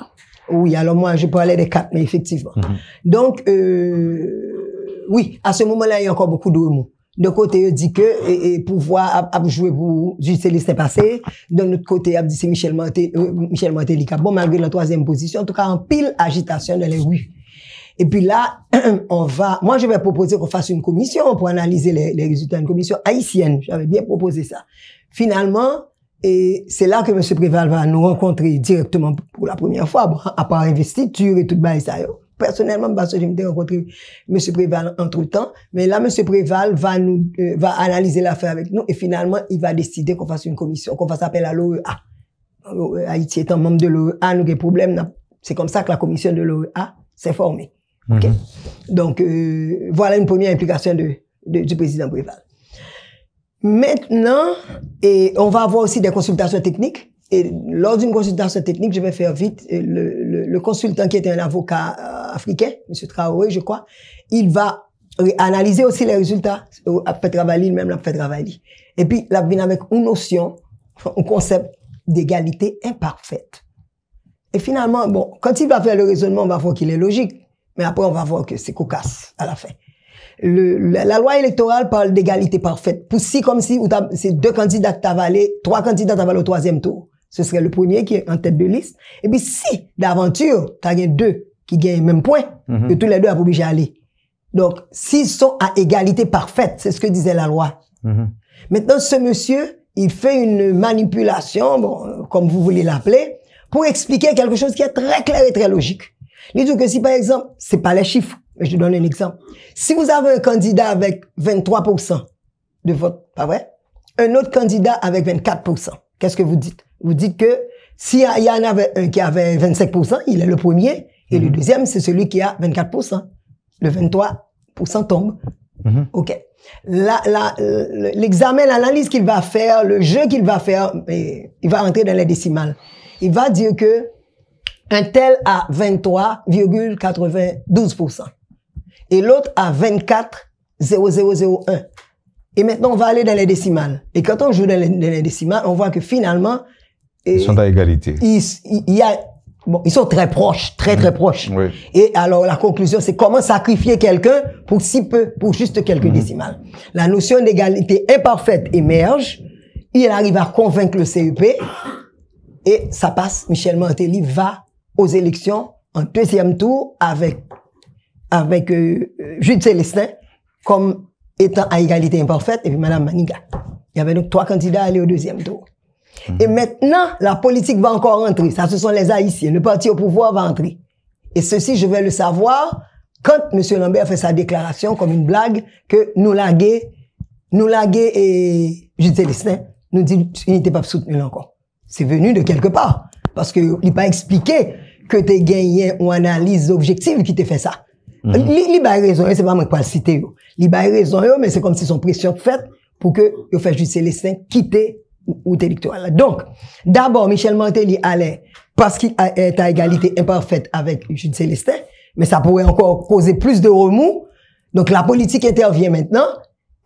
Oui, alors moi, je parlais des quatre, mais effectivement. Mm-hmm. Donc, euh, oui, à ce moment-là, il y a encore beaucoup de remous. D'un côté, il dit que, et, et pouvoir, a, a jouer pour Jude Célestin passé. D'un autre côté, il dit c'est Michel Martelly, euh, Michel Martelly, bon, malgré la troisième position, en tout cas, en pile agitation dans les rues. Et puis là, on va, moi, je vais proposer qu'on fasse une commission pour analyser les, les résultats d'une commission haïtienne. J'avais bien proposé ça. Finalement, et c'est là que M. Préval va nous rencontrer directement pour la première fois, bon, à part investiture et tout le ça. Personnellement, parce que je me suis rencontré M. Préval entre temps, mais là, M. Préval va nous, euh, va analyser l'affaire avec nous et finalement, il va décider qu'on fasse une commission, qu'on fasse appel à l'O E A. Haïti étant membre de l'O E A, nous avons des problèmes. C'est comme ça que la commission de l'O E A s'est formée. Mm-hmm. Okay? Donc, euh, voilà une première implication de, de, du président Préval. Maintenant, et on va avoir aussi des consultations techniques. Et lors d'une consultation technique, je vais faire vite, le, le, le consultant qui était un avocat euh, africain, M. Traoré, je crois, il va analyser aussi les résultats. Il a fait travailler, même l'a fait travailler. Et puis, il vient avec une notion, un concept d'égalité imparfaite. Et finalement, bon, quand il va faire le raisonnement, on va voir qu'il est logique. Mais après, on va voir que c'est cocasse à la fin. Le, la, la loi électorale parle d'égalité parfaite. Pour si, comme si, c'est deux candidats que t'avalé, trois candidats t'avalé au troisième tour. Ce serait le premier qui est en tête de liste. Et puis si, d'aventure, t'as gagné deux qui gagnent même point, mm-hmm. que tous les deux à obligé à aller. Donc, s'ils sont à égalité parfaite, c'est ce que disait la loi. Mm-hmm. Maintenant, ce monsieur, il fait une manipulation, bon, comme vous voulez l'appeler, pour expliquer quelque chose qui est très clair et très logique. Il dit que si, par exemple, c'est pas les chiffres, mais je te donne un exemple. Si vous avez un candidat avec vingt-trois pour cent de vote, pas vrai? Un autre candidat avec vingt-quatre pour cent, qu'est-ce que vous dites? Vous dites que s'il y, y en avait un qui avait vingt-cinq pour cent, il est le premier, et mm-hmm. le deuxième, c'est celui qui a vingt-quatre pour cent. Le vingt-trois pour cent tombe. Mm-hmm. OK. La, la, l'examen, l'analyse qu'il va faire, le jeu qu'il va faire, il va rentrer dans les décimales. Il va dire que un tel a vingt-trois virgule quatre-vingt-douze pour cent et l'autre a vingt-quatre virgule zéro zéro zéro un. Et maintenant, on va aller dans les décimales. Et quand on joue dans les, dans les décimales, on voit que finalement... Ils et, sont à égalité. Il, il y a... Bon, ils sont très proches, très très proches. Oui. Et alors la conclusion, c'est comment sacrifier quelqu'un pour si peu, pour juste quelques mmh. décimales. La notion d'égalité imparfaite émerge. Il arrive à convaincre le C E P et ça passe. Michel Martelly va aux élections en deuxième tour avec avec euh, Jude Célestin comme étant à égalité imparfaite et puis Madame Manigat. Il y avait donc trois candidats à aller au deuxième tour. Et maintenant, la politique va encore entrer. Ça, ce sont les Haïtiens. Le parti au pouvoir va entrer. Et ceci, je vais le savoir quand M. Lambert fait sa déclaration comme une blague que nous laguer, nous laguer et Gilles Célestin nous dit qu'il n'était pas soutenu encore. C'est venu de quelque part. Parce que il pas expliqué que t'es gagné ou analyse objective qui t'a fait ça. Il a raison, c'est pas moi qui parle citer. Il a raison, mais c'est comme si son pression faite pour que il fait Gilles Célestin quitter ou électoral. Donc, d'abord, Michel Martelly allait, parce qu'il est à égalité imparfaite avec Jude Célestin, mais ça pourrait encore causer plus de remous. Donc, la politique intervient maintenant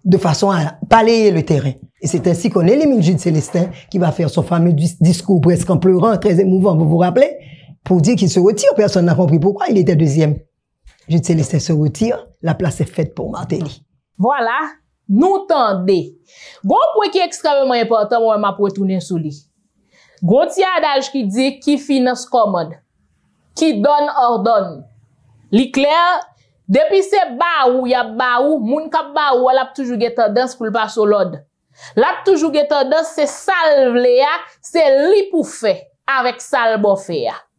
de façon à balayer le terrain. Et c'est ainsi qu'on élimine Jude Célestin, qui va faire son fameux discours presque en pleurant, très émouvant, vous vous rappelez, pour dire qu'il se retire. Personne n'a compris pourquoi il était deuxième. Jude Célestin se retire, la place est faite pour Martelly. Voilà. Nous tendez. Gros point qui est extrêmement important, moi, m'a retourné sur lui. Gros petit adage qui dit, qui finance commande, qui donne ordonne. L'éclair, depuis c'est baou, y a baou, moun kap baou, elle a toujours eu tendance pour le passer l'ordre. Elle a toujours eu tendance, c'est salve léa, c'est li pour faire, avec salve faire.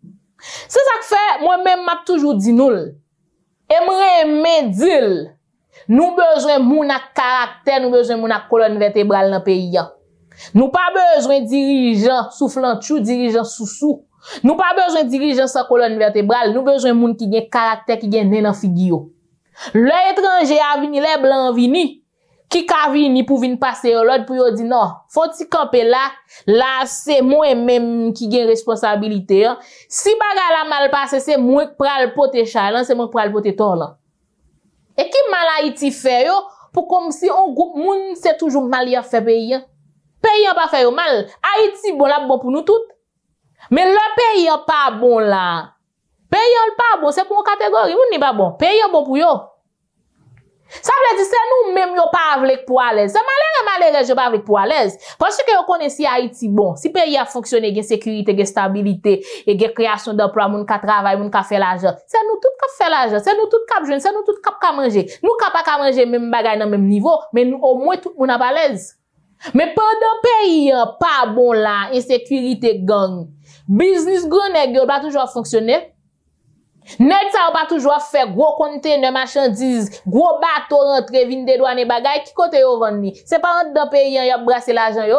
C'est ça que fait, moi-même, m'a toujours dit nous. Aimerait aimer dire. Nous besoin moun à caractère, nous besoin moun à colonne vertébrale dans pays. Nous pas besoin dirigeants soufflantou, dirigeants sous-sous. Nous pas besoin dirigeants sans colonne vertébrale, nous besoin moun qui gen caractère, qui gen nez dans figure. L'étranger a vini, les blancs vini, qui ka vini pour venir passer au l'autre pour yo dire non, faut ti camper là, là c'est moi même qui gen responsabilité. Si bagala mal passé, c'est moi qui pral pote chalan, c'est moi qui pral pote torlan. Et qui mal Haïti fait yo, pour comme si on groupe moun, c'est toujours mal y a fait pays. Pays pas fait yo mal. Haïti bon là bon pour nous toutes. Mais le pays pas bon là. Pays pas bon, c'est pour une catégorie, on n'est pas bon. Pays bon pour yo. Ça veut dire c'est nous même yo pas avec pour à l'aise. C'est malheureux malheureux je pas avec pour à l'aise parce que yo connaissez si Haïti bon, si pays a fonctionné, gen sécurité, gen stabilité et gen création d'emploi, moun ka travail, moun ka fait l'argent. C'est nous tout qui fait l'argent, c'est nous tout qui jeune, c'est nous tout qui ka manger. Nous ka pas ka manger même bagay dans même niveau, mais nous au moins tout moun a à l'aise. Mais pendant pays pas bon là, insécurité gang, business gros nèg yo pas toujours fonctionner. Net ça va toujours faire gros conteneur marchandises, gros bateau rentré vinn dédouaner bagay qui côté yo vendre ni. C'est pas en dedans pays y a brasser l'argent yo.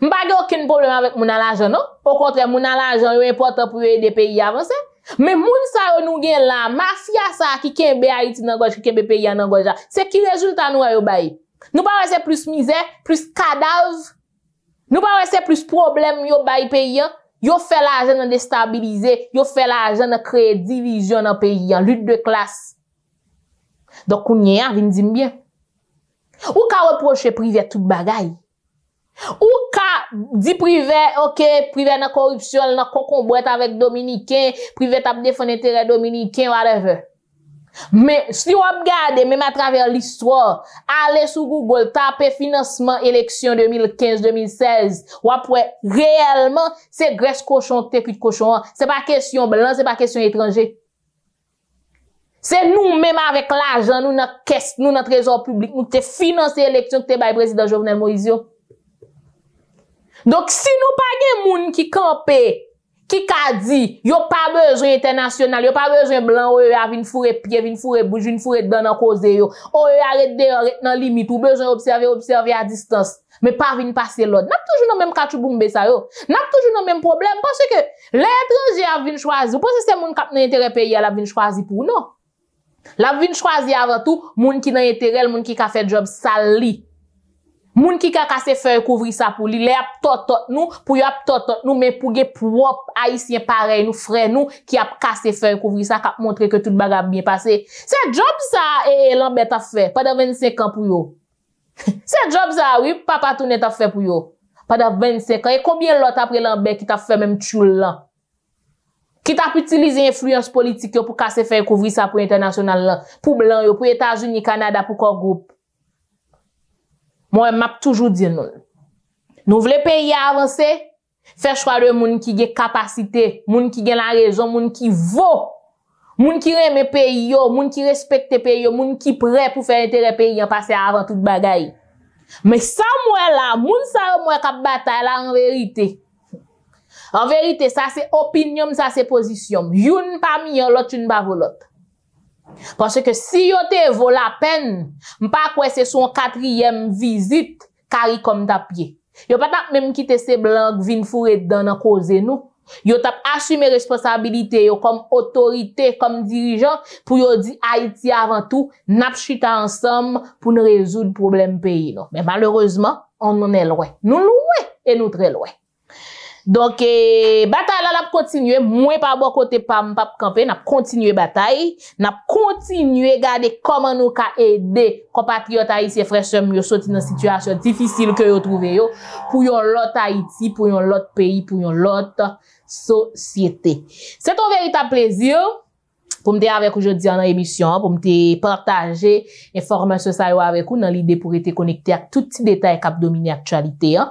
M'pa gen aucun problème avec mon l'argent non. Au contraire mon l'argent yo important pour aider pays avancer. Mais moun sa yo nou gen la mafia ça qui kembe Haïti nan gauche qui kembe pays nan gauche. C'est qui résultat nou yo baï. Nous pas c'est plus misère, plus cadavre. Nous pas c'est plus problème yo baï pays. Yo fait l'argent de déstabiliser, yo fait l'argent de créer division dans le pays, en lutte de classe. Donc, on y a, vin dim bien. Ou ka reproche privé tout bagay. Ou ka dit privé, ok, privé dans corruption, dans concombrette avec Dominicain, privé tap défendre intérêt Dominicain, whatever. Mais, si vous regardez, même à travers l'histoire, allez sur Google, tapez financement élection deux mille quinze deux mille seize, ou après, réellement, c'est graisse cochon, tépit cochon, c'est pas question blanc, c'est pas question étranger. C'est nous-mêmes avec l'argent, nous, notre caisse, nous, notre trésor public, nous, te financer l'élection, que te bail président Jovenel Moïse. Donc, si nous pas des moun qui campé, Qui a dit, yo pas besoin international, yo pas besoin blanc, O E A vin fourrer pied, vin fourrer bouche, vin fourrer dedans dans cause yo. O E A arrête de arrête dans limite, ou besoin observer, observer à distance. Mais pas vin passer l'autre. N'a toujours dans même kachouboumbe ça yo. N'a toujours dans même problème parce que l'étranger a vin choisir. Vous pensez c'est moun kap nan intérêt pays a la vin choisir pour non? La vin choisir avant tout moun ki nan intérêt, moun ki ka fait job sali. Moun ki ka kase feuille couvrir ça pour li, les ap totot nous, pour y ap totot nous, mais pour ge propre haïtien pareil, nous frères nous, qui ap kase feuille couvrir ça, kap montre que tout bagarre bien passé. C'est job ça, et Lambert a fait, pendant vingt-cinq ans pour yo. C'est job ça, oui, papa tourne t'a fait pour yo. Pendant vingt-cinq ans, et combien l'autre après Lambert qui t'a fait même tchoul là? Qui t'a utilisé influence politique pour kase feuille couvrir ça pour international là, pour blanc yo, pour États-Unis, Canada, pour corps groupe? Moi, m'a toujours dit non. Nous voulons pays avancer, faire choix de moun qui gen capacité, moun qui gen la raison, moun qui vaut, moun qui aime pays yo, moun qui respecte pays yo, moun qui prêt pour faire intérêt pays en passer avant toute bagaille. Mais ça moi là, moun ça moi k'ap bataille là en vérité. En vérité, ça c'est opinion, ça c'est position. Youn pa mi yon, l'autre une pa vo l'autre. Parce que si yo te vaut la peine, m'pa quoi c'est son quatrième visite, Caricom tapie. Yo pas tap même quitter ces blancs, vin fourrer dedans dans cause nous. Yo tap assumer responsabilité yo comme autorité, comme dirigeant, pour yo di Haïti avant tout, n'ap chita ensemble pour nous résoudre problème pays non. Mais malheureusement, on en est loin. Nous loin et nous très loin. Donc, eh, bataille là, n'a continué, moins par bon côté, pas m'pap camper, n'a continué bataille, n'a continué garder comment nous ka aider, compatriotes haïtiens, frères, sœurs, yo sorti dans situation difficile que yo trouvé yo, pour yon l'autre Haïti, pour yon l'autre pays, pour yon l'autre société. C'est un véritable plaisir, pour me avec aujourd'hui en émission, pour me partager information ça avec vous, dans l'idée pour être connecté à tout petit détail cap dominer actualité, hein.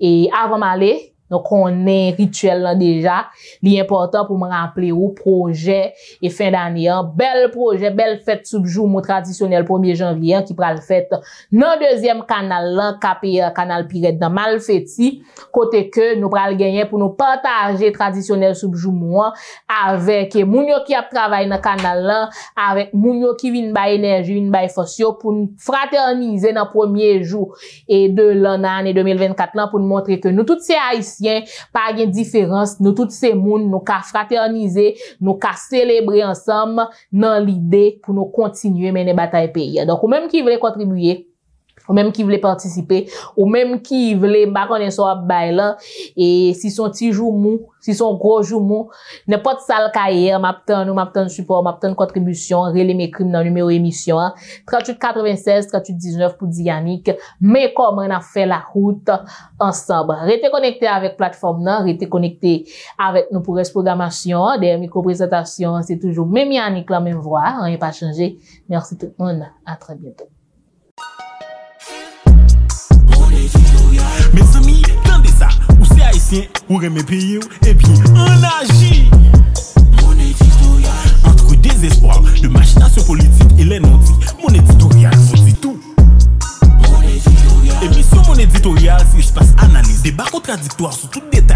Et avant m'aller, donc, on est rituel là déjà. L'important pour me rappeler au projet et fin d'année. Bel projet, belle fête sous jour traditionnel premier janvier qui prend le fête dans deuxième canal là, K P R, canal pirate dans Malfetti. Côté que nous pral gagner pour nous partager traditionnel sous jour avec mounio qui a travaillé dans canal là, avec mounio qui vient by énergie, vient by force pour nous fraterniser dans premier jour et de l'année deux mille vingt-quatre là pour nous montrer que nous toutes ces haïtiens pas de différence, nous tous ces moun, nous ka fraterniser, nous ka célébrer ensemble dans l'idée pour nous continuer mener bataille pays. Donc ou même qui voulait contribuer, ou même qui voulait participer, ou même qui voulait bah connait so bail là et si son petit jour mou, si son gros jour mou, n'importe ça le cahier, m'attend nous m'attend support, m'attend contribution, relé mes crimes dans numéro émission trente-huit quatre-vingt-seize trente-huit dix-neuf pour Dianique, mais comment on a fait la route ensemble. Restez connecté avec plateforme là, restez connecté avec nous pour reste programmation, des micro présentations, c'est toujours même Yannick la même voix, rien pas changé. Merci tout le monde, à très bientôt. Mes amis, tendez ça, ou c'est haïtien, ou remet pays, et bien on agit. Mon éditorial, entre désespoir, de machination politique et les non-dits, mon éditorial nous dit tout. Mon éditorial, et puis sur mon éditorial, si je passe analyse, débat contradictoire sur tout détail.